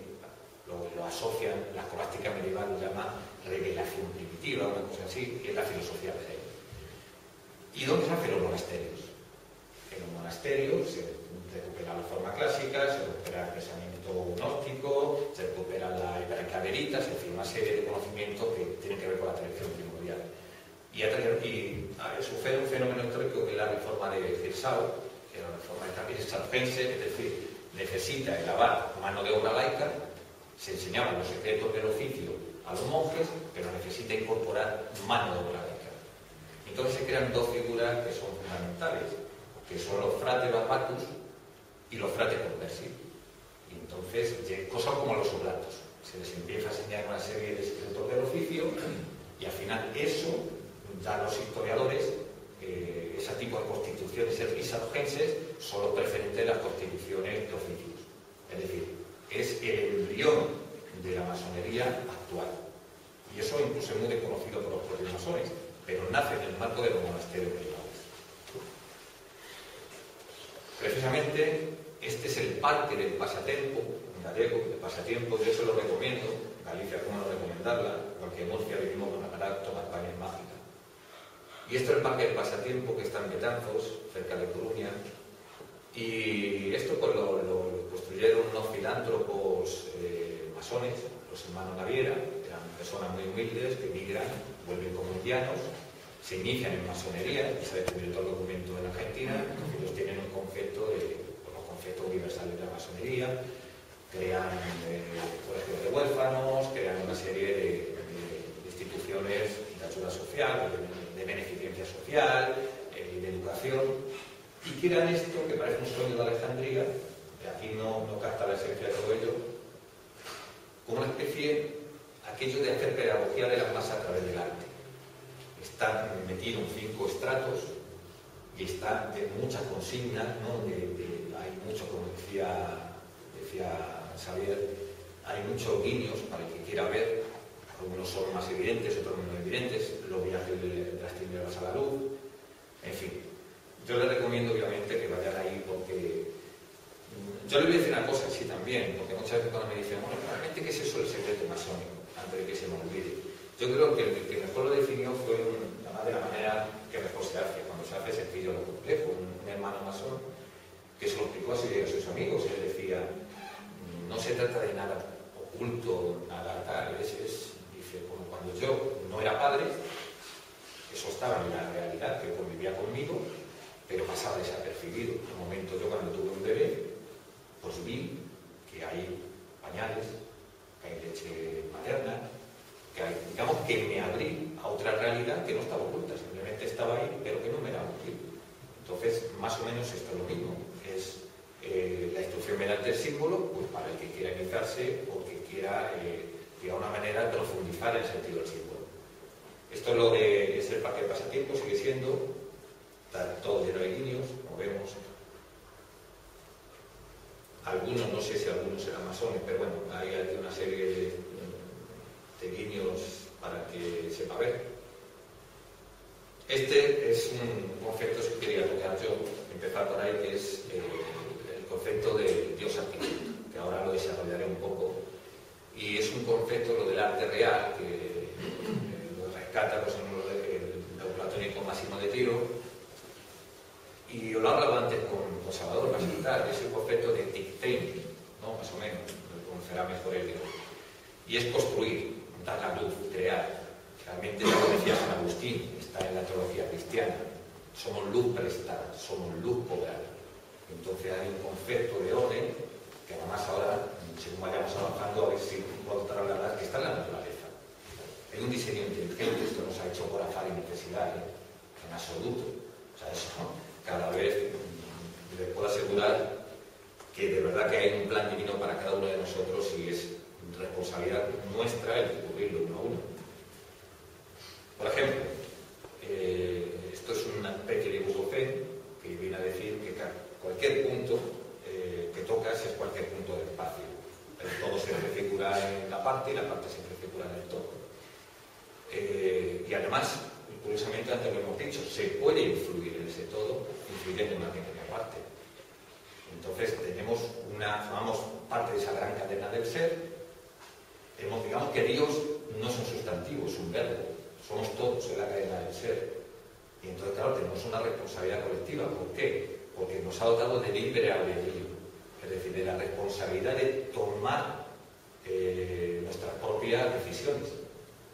lo, lo asocian, la escolástica medieval lo llama revelación primitiva, una cosa así, que es la filosofía perenne. ¿Y dónde se hacen los monasterios? En los monasterios se recupera la forma clásica, se recupera el pensamiento gnóstico, se recupera la hebrea veritas, en fin, una serie de conocimientos que tienen que ver con la tradición primordial. Y, y a ver, sucede un fenómeno histórico que es la reforma de Cirsao, que es la reforma también sarpense, es decir, necesita el abad mano de obra laica, se enseñaban los secretos del oficio a los monjes, pero necesita incorporar mano de obra laica. Entonces se crean dos figuras que son fundamentales, que son los frates vapatus y los frates conversi. Y entonces, cosas como los oblatos, se les empieza a enseñar una serie de secretos del oficio y al final eso ya los historiadores, eh, ese tipo de constituciones herbisadogenses son los preferentes de las constituciones de oficios. Es decir, es el embrión de la masonería actual. Y eso incluso es muy desconocido por los propios masones, pero nace en el marco de los monasterios privados. Precisamente, este es el parque del pasatiempo, en gallego, el pasatiempo, yo se lo recomiendo, Galicia, ¿cómo no recomendarla? Porque en Murcia vivimos con aparato, la España es mágica. Y esto es el parque del pasatiempo que está en Betanzos, cerca de Coruña. Y esto pues, lo, lo, lo construyeron unos filántropos eh, masones, los hermanos Naviera, eran personas muy humildes que migran, vuelven como indianos, se inician en masonería, y se ha descubierto todo el documento en Argentina, porque ellos tienen un concepto de, bueno, concepto universal de la masonería, crean eh, colegios de huérfanos, crean una serie de, de instituciones de ayuda social, de, de beneficencia social, eh, de educación, y crean esto que parece un sueño de Alejandría, que aquí no, no capta la esencia de todo ello, como una especie, aquello de hacer pedagogía de las masas a través del arte. Están metidos en cinco estratos y están de muchas consignas, ¿no? de, de, hay mucho, como decía, decía Xavier, hay muchos guiños para el que quiera ver, algunos son más evidentes, otros menos evidentes, los viajes de las tinieblas a la luz, en fin. Yo les recomiendo obviamente que vayan ahí porque... Yo les voy a decir una cosa así también, porque muchas veces cuando me dicen, bueno, realmente qué es eso el secreto masónico, antes de que se me olvide. Yo creo que el que mejor lo definió fue un, además de la manera que mejor se hace, cuando se hace sencillo lo complejo, un, un hermano masón que se lo explicó así a sus amigos, y les decía, no se trata de nada oculto, nada tal, es, es, dice, como cuando yo no era padre, eso estaba en la realidad, que convivía conmigo, pero pasaba desapercibido. En un momento yo cuando tuve un bebé, pues vi que hay pañales, que hay leche materna, que hay, digamos que me abrí a otra realidad que no estaba oculta, simplemente estaba ahí, pero que no me era útil. Entonces, más o menos esto es lo mismo. Es eh, la instrucción mediante el símbolo, pues para el que quiera iniciarse o que quiera, eh, de alguna manera, profundizar en el sentido del símbolo. Esto es lo de es el parque de pasatiempo, sigue siendo, está todo lleno de guiños, como vemos. Algunos, no sé si algunos eran masones, pero bueno, hay una serie de... de guiños para que sepa ver. Este es un concepto que quería tocar yo, empezar por ahí, que es el, el concepto de Dios arquitecto, que ahora lo desarrollaré un poco. Y es un concepto, lo del arte real, que eh, lo rescata pues, el neoplatónico máximo de Tiro. Y yo lo hablaba antes con, con Salvador, para citar, es el concepto de Tictein, ¿no? Más o menos, lo conocerá mejor él. Y es construir, dar la luz, crear. Realmente, como decía San Agustín, está en la teología cristiana. Somos luz prestada, somos luz cobrada. Entonces hay un concepto de orden que además ahora, según vayamos avanzando, a ver si puedo hablar, que está en la naturaleza. Hay un diseño inteligente, esto no se ha hecho por azar y necesidad, ¿eh? En absoluto. O sea, eso, ¿no? Cada vez les puedo asegurar que de verdad que hay un plan divino para cada uno de nosotros y es responsabilidad nuestra el descubrirlo uno a uno. Por ejemplo, eh, esto es una especie de dibujo P que viene a decir que cualquier punto eh, que tocas es cualquier punto del espacio. El todo siempre figura en la parte y la parte siempre figura en el todo. Eh, y además, curiosamente, antes lo hemos dicho, se puede influir en ese todo, influyendo en una materia. parte. Entonces tenemos una, formamos parte de esa gran cadena del ser. Hemos, digamos que Dios no es un sustantivo, es un verbo. Somos todos en la cadena del ser. Y entonces, claro, tenemos una responsabilidad colectiva. ¿Por qué? Porque nos ha dotado de libre albedrío. Es decir, de la responsabilidad de tomar eh, nuestras propias decisiones.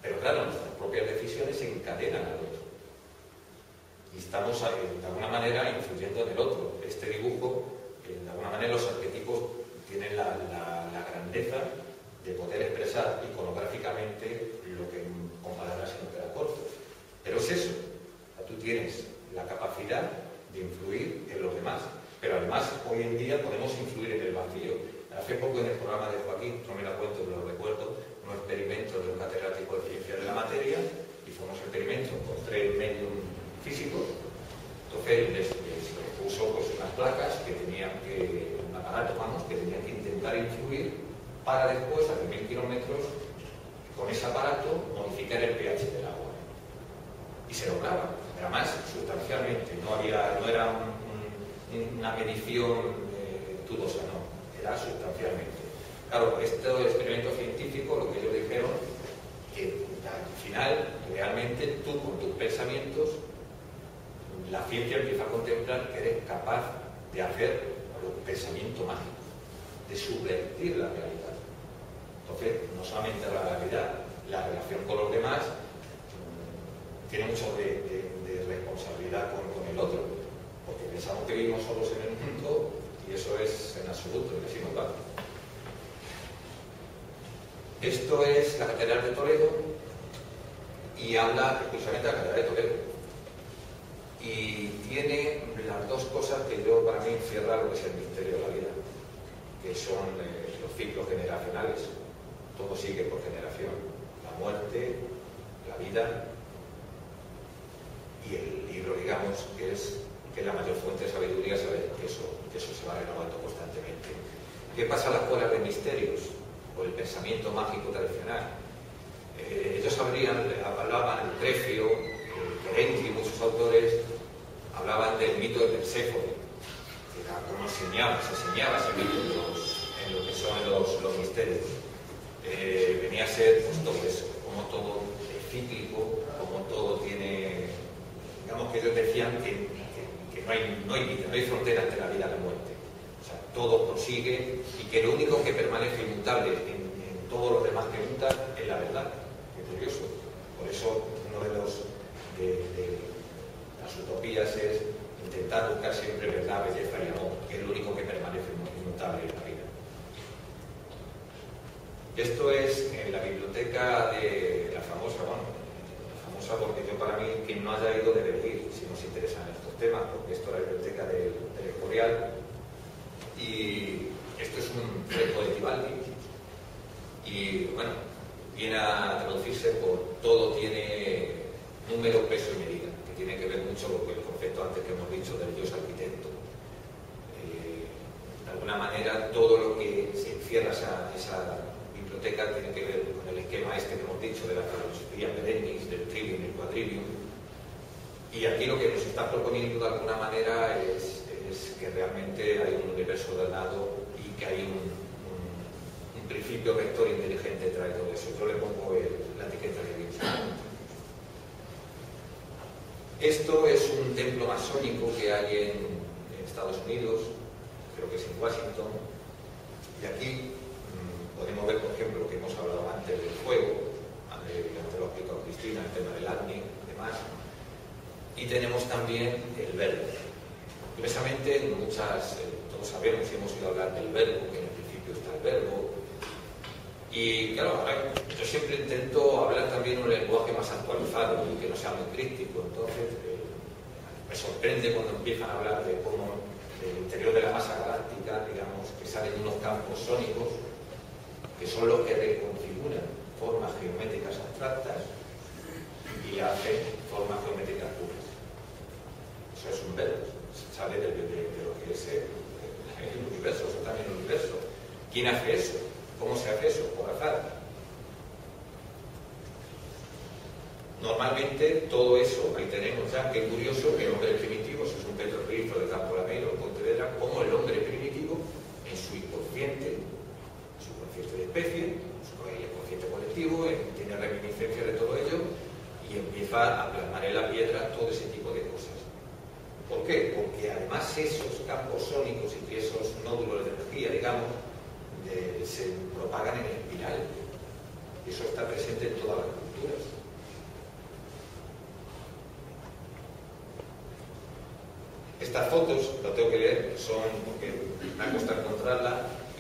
Pero claro, nuestras propias decisiones se encadenan al otro. Y estamos de alguna manera influyendo en el otro. Este dibujo, de alguna manera los arquetipos tienen la, la, la grandeza de poder expresar iconográficamente lo que con palabras se nos queda corto. Pero es eso, tú tienes la capacidad de influir en los demás. Pero además, hoy en día podemos influir en el vacío. Hace poco en el programa de Joaquín, no me la cuento, pero lo recuerdo, un experimento de un catedrático de ciencia de la materia, hizo unos experimentos con tres medios físicos. Entonces les, les puso pues, unas placas que tenían que, un aparato, vamos, que tenían que intentar influir para después, a mil kilómetros, con ese aparato, modificar el pH del agua. Y se lograba, pero más sustancialmente, no, había, no era un, un, una medición eh, dudosa, no, era sustancialmente. Claro, este experimento científico, lo que ellos dijeron, que al final, realmente, tú con tus pensamientos, la ciencia empieza a contemplar que eres capaz de hacer un pensamiento mágico, de subvertir la realidad. Entonces, no solamente la realidad, la relación con los demás tiene mucho de, de, de responsabilidad con, con el otro, porque pensamos que vivimos solos en el mundo y eso es en absoluto, y así nos va. Esto es la Catedral de Toledo y habla exclusivamente de la Catedral de Toledo. Y tiene las dos cosas que yo para mí encierra lo que es el misterio de la vida, que son eh, los ciclos generacionales. Todo sigue por generación. La muerte, la vida. Y el libro, digamos, que es, que es la mayor fuente de sabiduría, saber que eso, que eso se va renovando constantemente. ¿Qué pasa a las escuelas de misterios o el pensamiento mágico tradicional? Eh, ellos habrían, hablaban el Precio, el Kerenchi y muchos autores hablaban del mito del Perséfone, que era como enseñaba, se enseñaba ese mito en, los, en lo que son los, los misterios. Eh, venía a ser pues, todo eso, como todo es cíclico, como todo tiene. Digamos que ellos decían que, que, que no hay, no hay vida, no hay frontera entre la vida y la muerte. O sea, todo prosigue y que lo único que permanece inmutable en, en todos los demás que mutan es la verdad. Qué curioso. Por eso uno de, los, de, de las utopías es intentar buscar siempre verdad, belleza y amor, que es lo único que permanece inmutable en la vida. Esto es en la biblioteca de la famosa, bueno, porque yo para mí, quien no haya ido debe ir si nos interesan estos temas, porque esto es la biblioteca del Escorial y esto es un reto de Vivaldi y bueno, viene a traducirse por todo tiene número, peso y medida, que tiene que ver mucho con el concepto antes que hemos dicho del Dios arquitecto. Eh, de alguna manera todo lo que se encierra esa, esa biblioteca tiene que ver con el esquema este que hemos dicho de la filosofía perennis, del trivium y el quadrivium. Y aquí lo que nos está proponiendo de alguna manera es, es que realmente hay un universo ordenado y que hay un, un, un principio vector inteligente detrás de todo eso. Yo le pongo el, la etiqueta de Dios. Esto es un templo masónico que hay en, en Estados Unidos, creo que es en Washington, y aquí podemos ver, por ejemplo, lo que hemos hablado antes del fuego, antes lo explicó Cristina, el tema del ADNI, demás. Y tenemos también el verbo. Precisamente, muchas, eh, todos sabemos y hemos ido a hablar del verbo, que en el principio está el verbo. Y claro, ahora yo siempre intento hablar también un lenguaje más actualizado y que no sea muy crítico. Entonces, eh, me sorprende cuando empiezan a hablar de cómo el interior de la masa galáctica, digamos, que salen unos campos sónicos, que son los que reconfiguran formas geométricas abstractas y hacen formas geométricas puras. Eso es un verbo, sale de, de, de lo que es el, el universo, eso también el universo. ¿Quién hace eso? ¿Cómo se hace eso? Por azar. Normalmente todo eso, ahí tenemos ya, qué curioso que el hombre primitivo primitivos, es un petroglifo de Campo Lamelo, Pontevedra, como el hombre primitivo en su inconsciente, en su consciente de especie, en el inconsciente colectivo, en, tiene reminiscencia de todo ello y empieza a plasmar en la piedra todo ese tipo de cosas. ¿Por qué? Porque además esos campos sónicos y esos nódulos de energía, digamos, de, se propagan en espiral. Eso está presente en todas las culturas. Estas fotos, las tengo que leer, son, porque me ha costado encontrarlas,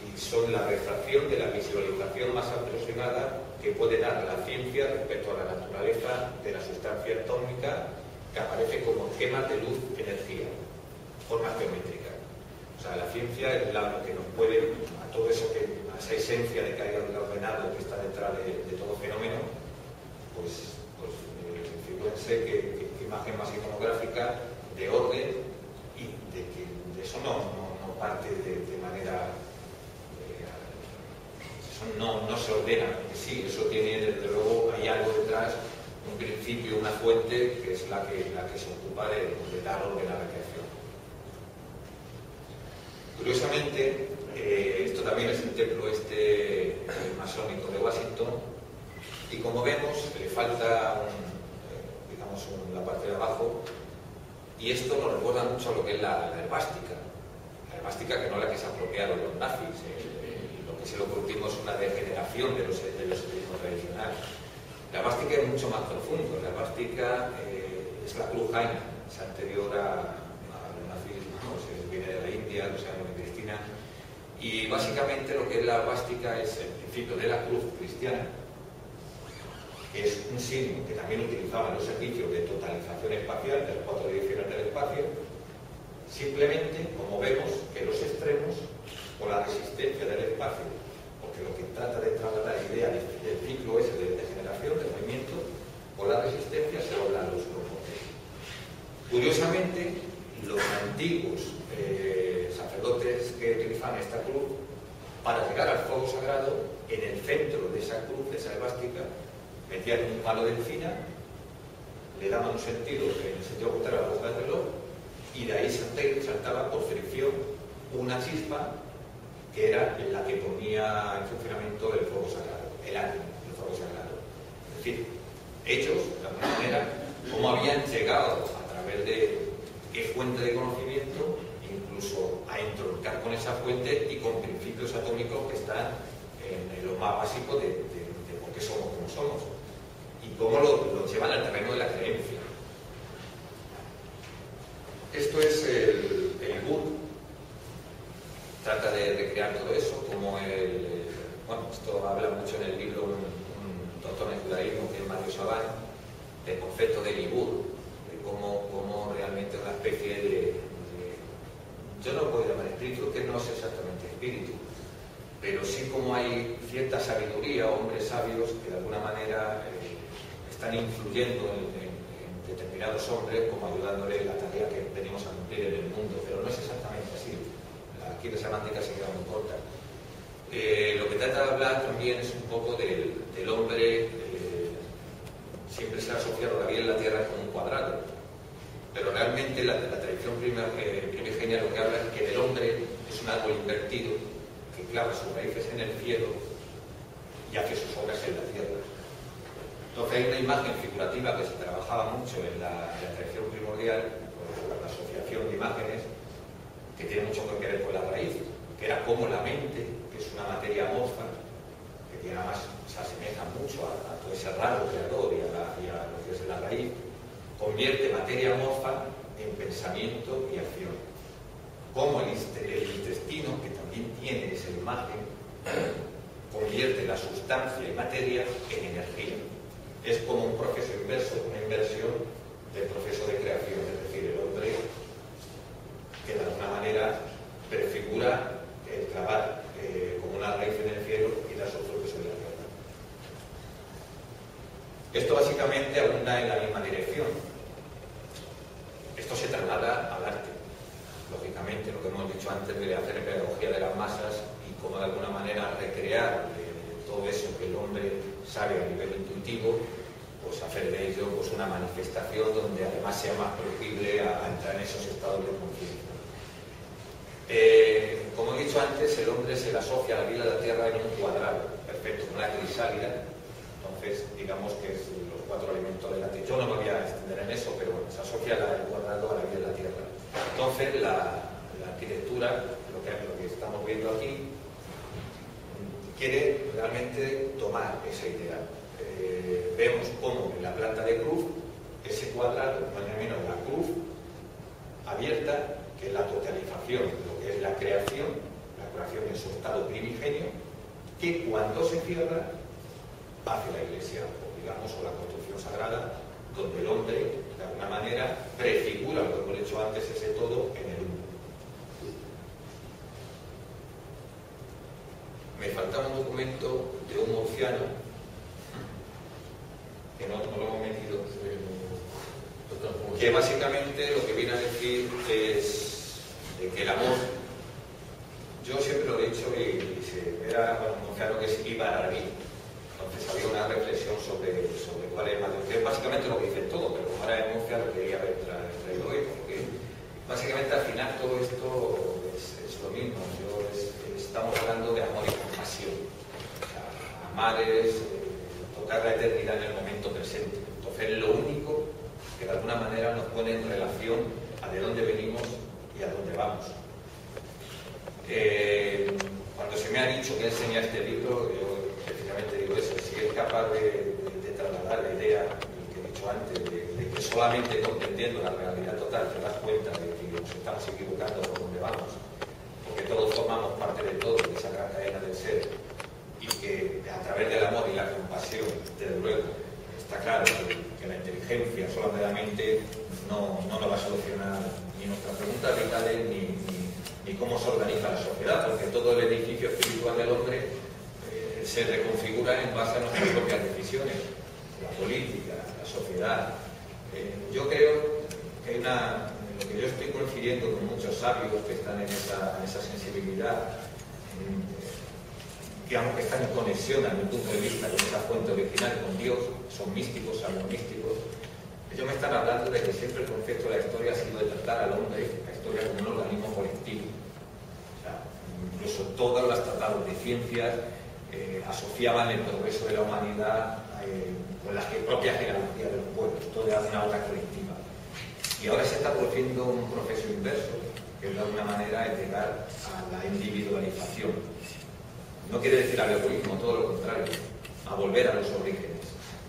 y son la refracción de la visualización más aproximada que puede dar la ciencia respecto a la naturaleza de la sustancia atómica que aparece como esquemas de luz, energía, forma geométrica. O sea, la ciencia es la que nos puede, a todo eso que, a esa esencia de que hay algo ordenado que está detrás de, de todo fenómeno, pues, pues fíjense que, que, que imagen más iconográfica de orden y de que de eso no, no, no parte de, de manera... Eh, eso no, no se ordena, porque sí, eso tiene, desde luego, hay algo detrás, un principio, una fuente, que es la que, la que se ocupa de, de dar orden a la creación. Curiosamente, eh, esto también es el templo este masónico de Washington, y como vemos, le falta, un, digamos, un, la parte de abajo, y esto nos recuerda mucho a lo que es la, la herbástica, la herbástica que no es la que se apropiaron los nazis, eh, lo que se lo ocultismo es una degeneración de los, de los espíritus tradicionales. La herbástica es mucho más profundo, la herbástica eh, es la cruz jaina, es anterior al nazismo, ¿no? Se viene de la India, o sea, de Cristina, y básicamente lo que es la herbástica es el principio de la cruz cristiana, que es un signo que también utilizaban los servicios de totalización espacial de las cuatro direcciones del espacio, simplemente como vemos que los extremos o la resistencia del espacio, porque lo que trata de trasladar la idea del, del ciclo ese de, de generación, de movimiento, o la resistencia se doblan los grupos. Curiosamente, los antiguos eh, sacerdotes que utilizaban esta cruz, para llegar al fuego sagrado, en el centro de esa cruz, de esa herbástica, metían un palo de encina, le daban un sentido, en el sentido contrario a la boca del reloj, y de ahí saltaba por fricción una chispa que era la que ponía en funcionamiento el fuego sagrado, el ánimo del fuego sagrado. Es decir, ellos, de alguna manera, cómo habían llegado a través de qué fuente de conocimiento, incluso a entroncar con esa fuente y con principios atómicos que están en lo más básico de, de, de por qué somos como somos, y cómo lo, lo llevan al terreno de la creencia. Esto es el, el gurú. Trata de recrear todo eso, como el... Bueno, esto habla mucho en el libro un, un doctor en judaísmo, que es Mario Sabán, del concepto del libur, de cómo, cómo realmente una especie de, de... Yo no lo puedo llamar espíritu, que no es exactamente espíritu, pero sí como hay cierta sabiduría, hombres sabios, que de alguna manera eh, están influyendo en, en, en determinados hombres, como ayudándole en la tarea que tenemos a cumplir en el mundo, pero no es exactamente así. Aquí la semántica se queda muy corta. Eh, lo que trata de hablar también es un poco del, del hombre, eh, siempre se ha asociado la vida en la Tierra como un cuadrado, pero realmente la, la tradición primigenia lo que habla es que del hombre es un árbol invertido que clava sus raíces en el cielo y hace sus obras en la Tierra. Entonces hay una imagen figurativa que se trabajaba mucho en la, la tradición primordial, por la asociación de imágenes, que tiene mucho que ver con la raíz, que era como la mente, que es una materia amorfa, que tiene además, se asemeja mucho a, a todo ese raro creador y a, la, y a lo que es la raíz, convierte materia amorfa en pensamiento y acción. Como el, el intestino, que también tiene esa imagen, convierte la sustancia y materia en energía. Es como un proceso inverso, una inversión del proceso de creación, es decir, el hombre que de alguna manera prefigura el clavar eh, como una raíz en el cielo y las otras que son la tierra. Esto básicamente abunda en la misma dirección. Esto se traslada al arte. Lógicamente, lo que hemos dicho antes de hacer pedagogía de las masas y cómo de alguna manera recrear eh, todo eso que el hombre sabe a nivel intuitivo, pues hacer de ello pues, una manifestación donde además sea más proclive a, a entrar en esos estados de conciencia. Eh, como he dicho antes, el hombre se le asocia a la vida de la Tierra en un cuadrado, perfecto, una crisálida. Entonces, digamos que es los cuatro elementos de la Tierra. Yo no me voy a extender en eso, pero bueno, se asocia el cuadrado a la vida de la Tierra. Entonces, la, la arquitectura, lo que, lo que estamos viendo aquí, quiere realmente tomar esa idea. Eh, vemos cómo en la planta de cruz, ese cuadrado, más o menos la cruz abierta, que es la totalización, lo que es la creación, la creación en su estado primigenio, que cuando se cierra, hacia la iglesia, o digamos, o la construcción sagrada, donde el hombre, de alguna manera, prefigura, lo que hemos hecho antes, ese todo en el uno. Me faltaba un documento de un murciano que no, no lo hemos metido, que básicamente lo que viene a decir es de que el amor, yo siempre lo he dicho y, y se era un murciano que es ibarabí. Entonces había una reflexión sobre, sobre cuál es más de básicamente lo que dice todo, pero como ahora es murcia lo quería haber traído hoy, porque básicamente al final todo esto es, es lo mismo. Yo es, estamos hablando de amor y compasión. O sea, amar es eh, tocar la eternidad en el momento presente. Entonces lo único que de alguna manera nos pone en relación a de dónde venimos y a dónde vamos. Eh, cuando se me ha dicho que enseña este libro, yo precisamente digo eso, si es capaz de, de, de trasladar la idea que he dicho antes, de, de que solamente comprendiendo la realidad total te das cuenta de que nos estamos equivocando por dónde vamos, porque todos formamos parte de todo, de esa gran cadena del ser, y que a través del amor y la compasión, desde luego, está claro que, que la inteligencia solamente no, no nos va a solucionar ni nuestras preguntas vitales ni, ni, ni cómo se organiza la sociedad, porque todo el edificio espiritual del hombre eh, se reconfigura en base a nuestras propias decisiones, la política, la sociedad. Eh, yo creo que hay una... Lo que yo estoy coincidiendo con muchos sabios que están en esa, en esa sensibilidad, digamos que están en conexión a mi punto de vista con esa fuente original, con Dios, son místicos, agnósticos. Ellos me están hablando de que siempre el concepto de la historia ha sido de tratar al hombre, la historia como un organismo colectivo. O sea, incluso todos los tratados de ciencias eh, asociaban el progreso de la humanidad eh, con las propias jerarquías de los pueblos, todo era una obra colectiva. Y ahora se está produciendo un proceso inverso, que de alguna manera es llegar a la individualización. No quiere decir al egoísmo, todo lo contrario, a volver a los orígenes,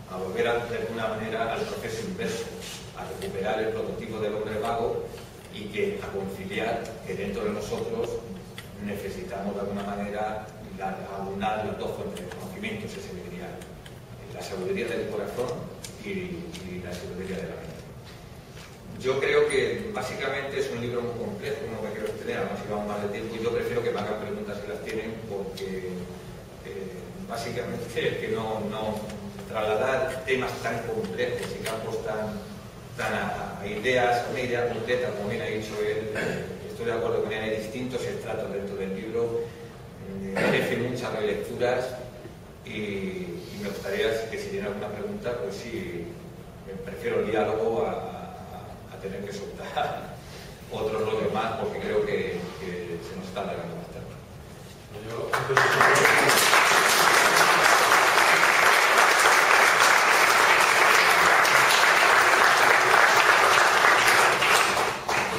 a volver a, de alguna manera al proceso inverso, a recuperar el prototipo del hombre vago y que, a conciliar que dentro de nosotros necesitamos de alguna manera aunar los dos fuentes de conocimiento, se seminaría, la sabiduría del corazón y, y la sabiduría de la mente. Yo creo que básicamente es un libro muy complejo, no me quiero extender, además llevamos más de tiempo y yo prefiero que me hagan preguntas si las tienen, porque eh, básicamente es que no, no trasladar temas tan complejos y campos tan, tan a, a ideas, una idea completa, como bien ha dicho él, estoy de acuerdo con él, hay distintos estratos dentro del libro, merece eh, muchas relecturas y, y me gustaría que si tienen alguna pregunta, pues sí, prefiero el diálogo a tener que soltar otros rollos más porque creo que, que se nos está alargando bastante. Yo,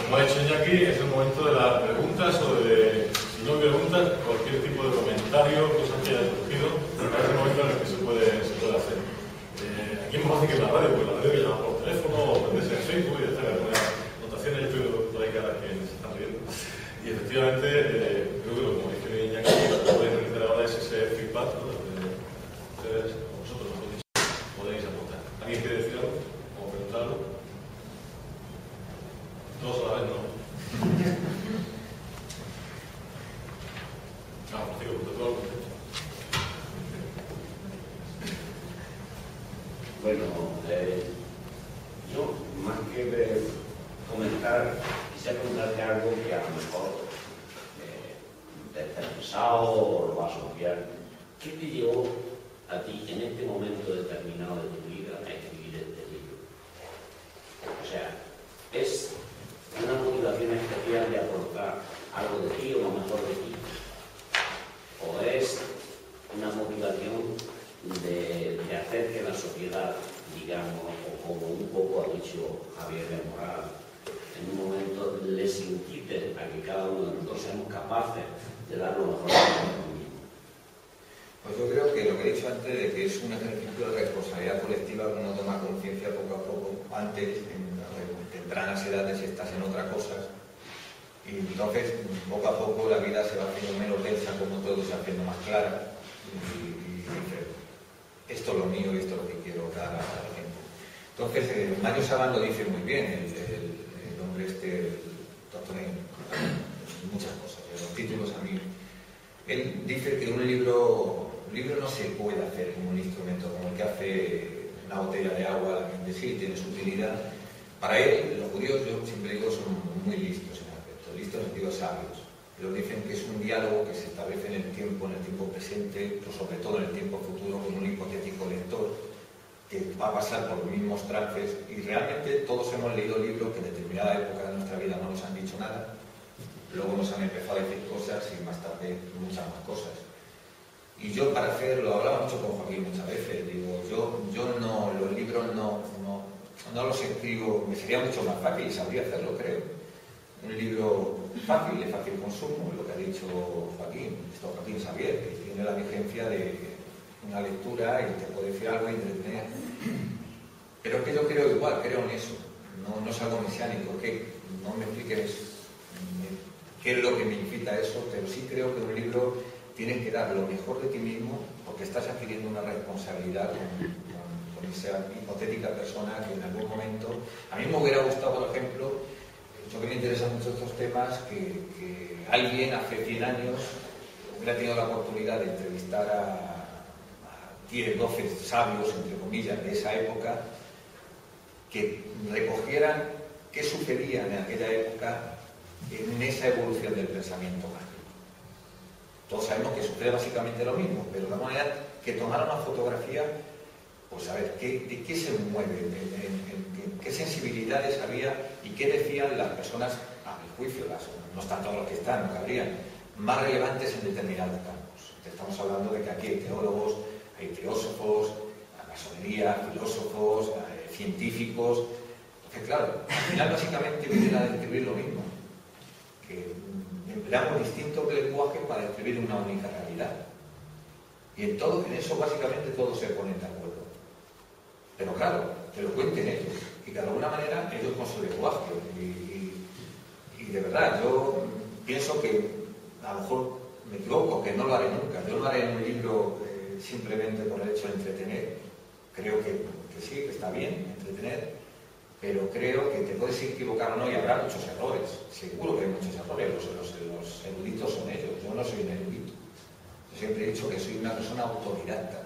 como ha hecho ya aquí, es el momento de las preguntas o de, si no preguntas, cualquier tipo de comentario, cosas que haya surgido, es el momento en el que se puede, se puede hacer. Eh, aquí es más fácil que en la radio, porque la radio que llama por teléfono, o prendes en Facebook y hacer algunas notaciones, yo estoy viendo por ahí caras que se están riendo. Y efectivamente, eh, creo que lo como dice mi Iñaki, lo que podéis realizar ahora es ese feedback, ¿no? Donde ustedes, o vosotros, podéis, podéis aportar. ¿Alguien quiere decir algo? ¿O preguntar algo? Todos a la vez, ¿no? No, por cierto, por favor. Bueno, eh, yo más que eh, comentar, quisiera preguntarte algo que a lo mejor eh, te has pensado o lo vas a obviar. ¿Qué te llevó a ti en este momento determinado de tu vida, en este llevar lo mejor de tu vida. Pues yo creo que lo que he dicho antes de que es un ejercicio de responsabilidad colectiva que uno toma conciencia poco a poco, antes tendrán ansiedades si estás en otra cosa, y entonces poco a poco la vida se va haciendo menos densa, como todo se va haciendo más clara, y, y, y esto es lo mío y esto es lo que quiero dar al tiempo. Entonces eh, Mario Saban lo dice muy bien, el, el, el hombre este, el doctor en muchas cosas, los títulos a mí. Él dice que un libro, un libro no se puede hacer como un instrumento, como el que hace una botella de agua, la gente sí tiene su utilidad. Para él, los judíos, yo siempre digo, son muy listos en aspecto, listos en sentido sabios. Ellos dicen que es un diálogo que se establece en el tiempo, en el tiempo presente, pero sobre todo en el tiempo futuro, con un hipotético lector que va a pasar por los mismos trances, y realmente todos hemos leído libros que en determinada época de nuestra vida no nos han dicho nada. Luego nos han empezado a decir cosas y más tarde muchas más cosas. Y yo para hacer, lo hablaba mucho con Joaquín muchas veces, digo, yo, yo no, los libros no, no, no los escribo, me sería mucho más fácil, sabría hacerlo creo. Un libro fácil, de fácil consumo, lo que ha dicho Joaquín, esto Joaquín Xavier, que tiene la vigencia de una lectura y te puede decir algo y entretener. Pero es que yo creo igual, creo en eso, no, no es algo mesiánico, que no me expliques qué es lo que me invita a eso, pero sí creo que un libro tienes que dar lo mejor de ti mismo porque estás adquiriendo una responsabilidad con, con, con esa hipotética persona que en algún momento... A mí me hubiera gustado, por ejemplo, yo que me interesan mucho estos temas, que, que alguien hace cien años hubiera tenido la oportunidad de entrevistar a, a diez, doce sabios, entre comillas, de esa época, que recogieran qué sucedía en aquella época en esa evolución del pensamiento mágico. Todos sabemos que sucede básicamente lo mismo, pero de la manera que tomar una fotografía, pues a ver, ¿qué, de qué se mueve? De, de, de, de, de, ¿Qué sensibilidades había y qué decían las personas, a mi juicio, las, no están todos los que están, no cabrían, más relevantes en determinados campos? Estamos hablando de que aquí hay teólogos, hay teósofos, la masonería, filósofos, eh, científicos. Entonces, claro, al final básicamente vienen a describir lo mismo. Empleamos distintos lenguajes para describir una única realidad. Y en todo, en eso básicamente todos se ponen de acuerdo. Pero claro, te lo cuenten ellos. Y de alguna manera ellos con su lenguaje. Y, y, y de verdad, yo pienso que a lo mejor me equivoco, que no lo haré nunca. Yo no haré en un libro eh, simplemente por el hecho de entretener. Creo que, que sí, que está bien entretener. Pero creo que te puedes equivocar o no y habrá muchos errores. Seguro que hay muchos errores, los, los, los eruditos son ellos. Yo no soy un erudito. Yo siempre he dicho que soy una persona autodidacta.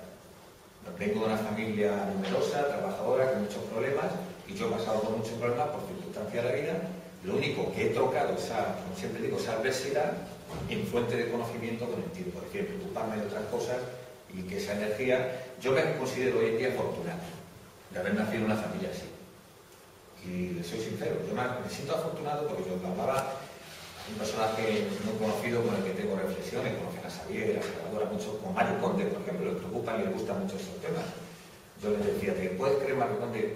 Vengo de una familia numerosa, trabajadora, con muchos problemas, y yo he pasado por muchos problemas por circunstancias de la vida. Lo único que he trocado esa, como siempre digo, esa adversidad en fuente de conocimiento con el tiempo. Es decir, preocuparme de otras cosas y que esa energía... Yo me considero hoy en día afortunado de haber nacido en una familia así. Y les soy sincero, yo me siento afortunado porque yo hablaba de un personaje muy conocido con el que tengo reflexiones, conocen a Xavier, a Salvador, mucho, con Mario Conde, por ejemplo, le preocupan y le gustan mucho esos temas. Yo les decía, ¿te puedes creer, Mario Conde,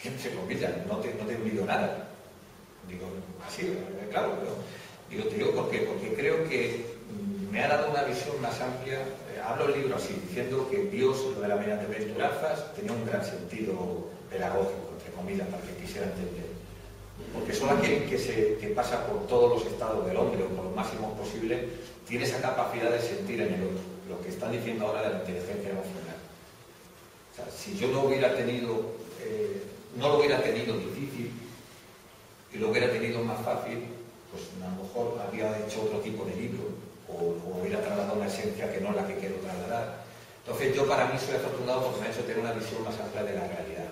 que se comillan? No te, no te envidio nada. Digo, así, claro, pero digo, te digo por qué, porque creo que me ha dado una visión más amplia. Hablo el libro así, diciendo que Dios, lo de las bienaventuranzas, tenía un gran sentido pedagógico, entre comillas, para que quisiera entender. Porque solo aquel que, se, que pasa por todos los estados del hombre, o por lo máximo posible, tiene esa capacidad de sentir en el otro, lo que están diciendo ahora de la inteligencia emocional. O sea, si yo no hubiera tenido, eh, no lo hubiera tenido difícil, y lo hubiera tenido más fácil, pues a lo mejor habría hecho otro tipo de libro, o, o hubiera trasladado una esencia que no es la que quiero trasladar. Entonces yo para mí soy afortunado porque me ha hecho tener una visión más amplia de la realidad.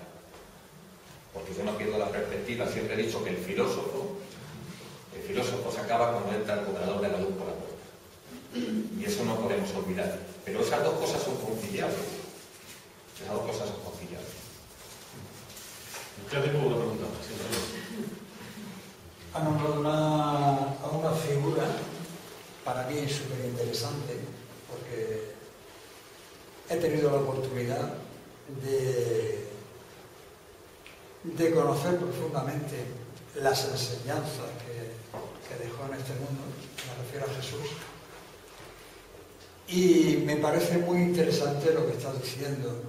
Porque yo no pierdo la perspectiva, siempre he dicho que el filósofo, el filósofo se acaba cuando entra el cobrador de la luz por la puerta. Y eso no podemos olvidar. Pero esas dos cosas son conciliables. Esas dos cosas son conciliables. Ya tengo una pregunta. Ha nombrado una, una figura, para mí súper interesante, porque he tenido la oportunidad de... de conocer profundamente las enseñanzas que, que dejó en este mundo, me refiero a Jesús, Y me parece muy interesante lo que está diciendo.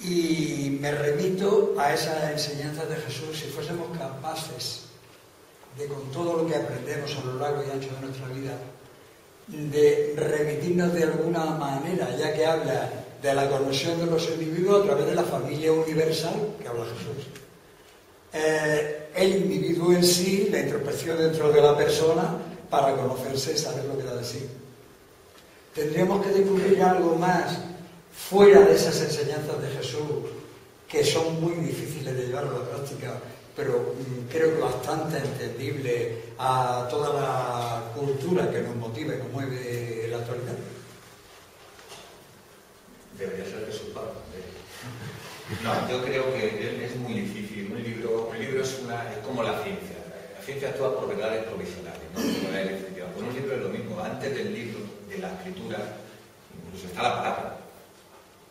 Y me remito a esas enseñanzas de Jesús. Si fuésemos capaces de, con todo lo que aprendemos a lo largo y ancho de nuestra vida, de remitirnos de alguna manera, ya que habla de la conexión de los individuos a través de la familia universal que habla Jesús. Eh, el individuo en sí, la introspección dentro de la persona para conocerse y saber lo que da de sí. Tendríamos que descubrir algo más fuera de esas enseñanzas de Jesús, que son muy difíciles de llevar a la práctica, pero creo que bastante entendible a toda la cultura que nos motiva y nos mueve en la actualidad. Debería ser de su parte. No, yo creo que es muy difícil. Un libro, un libro es, una, es como la ciencia. La ciencia actúa por verdades provisionales, no por verdades efectivas. Con un libro es lo mismo. Antes del libro, de la escritura, incluso está la palabra.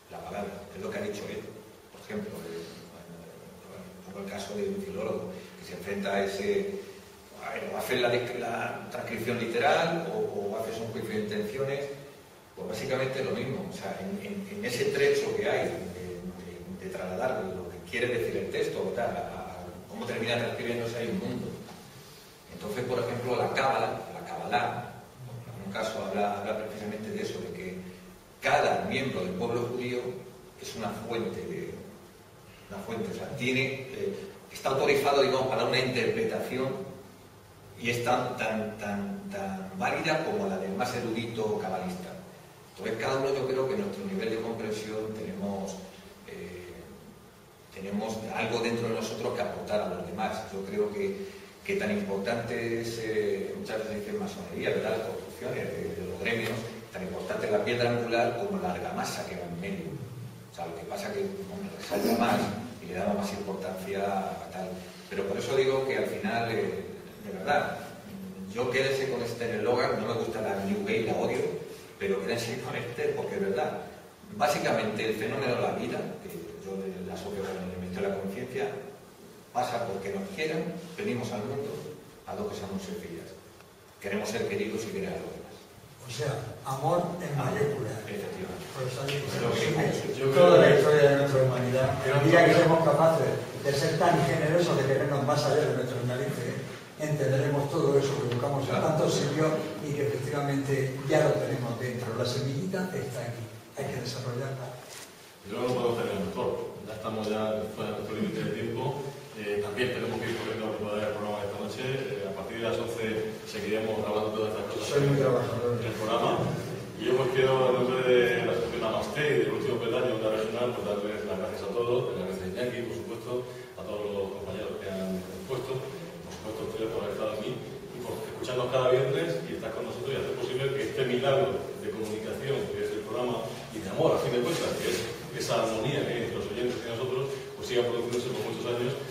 La palabra, es lo que ha dicho él, por ejemplo. El caso de un filólogo que se enfrenta a ese, o hace la, la transcripción literal o, o hace un juicio de intenciones, pues básicamente es lo mismo. O sea, en, en, en ese trecho que hay de, de, de trasladar lo que quiere decir el texto o tal, a, a cómo termina transcribiéndose, hay un mundo. Entonces, por ejemplo, la cábala, la cábala, en un caso habla, habla precisamente de eso, de que cada miembro del pueblo judío es una fuente de una fuente, o sea, tiene, eh, está autorizado, digamos, para una interpretación y es tan, tan, tan, tan válida como la del más erudito cabalista. Entonces, cada uno, yo creo que en nuestro nivel de comprensión tenemos, eh, tenemos algo dentro de nosotros que aportar a los demás. Yo creo que, que tan importante es, eh, muchas veces dicen masonería, ¿verdad?, las construcciones de, de los gremios, tan importante la piedra angular como la argamasa que va en medio. O sea, lo que pasa es que bueno, resalta más y le damos más importancia a tal. Pero por eso digo que al final, eh, de verdad, yo quédense con este en el hogar, no me gusta la New Gay, la odio, pero quédense con este porque es verdad. Básicamente el fenómeno de la vida, que yo la asocio con el elemento de la conciencia, pasa porque nos quieran, venimos al mundo, a lo que seamos sencillas. Queremos ser queridos y querer a los demás. O sea, amor en mayúscula. Pues, yo toda la historia de nuestra humanidad, el día que seamos capaces de ser tan generosos, de querernos más allá de nuestros narices, entenderemos todo eso que buscamos en tantos siglos y que efectivamente ya lo tenemos dentro. La semillita está aquí, hay que desarrollarla. Yo no lo podemos tener mejor, ya estamos ya fuera de nuestro límite de tiempo. Eh, también tenemos que ir corriendo a preparar el programa de esta noche. Eh, a partir de las once seguiremos grabando todas estas cosas. Soy muy trabajador del programa. Y yo pues quiero, en nombre de la Asociación Namaste y del último peldaño de la regional, pues darles las gracias a todos, las gracias a Iñaki, por supuesto, a todos los compañeros que han expuesto, por supuesto a ustedes por haber estado aquí y por escucharnos cada viernes y estar con nosotros y hacer posible que este milagro de comunicación que es el programa y de amor, a fin de cuentas, que es esa armonía que hay entre los oyentes y nosotros, pues siga produciéndose por muchos años.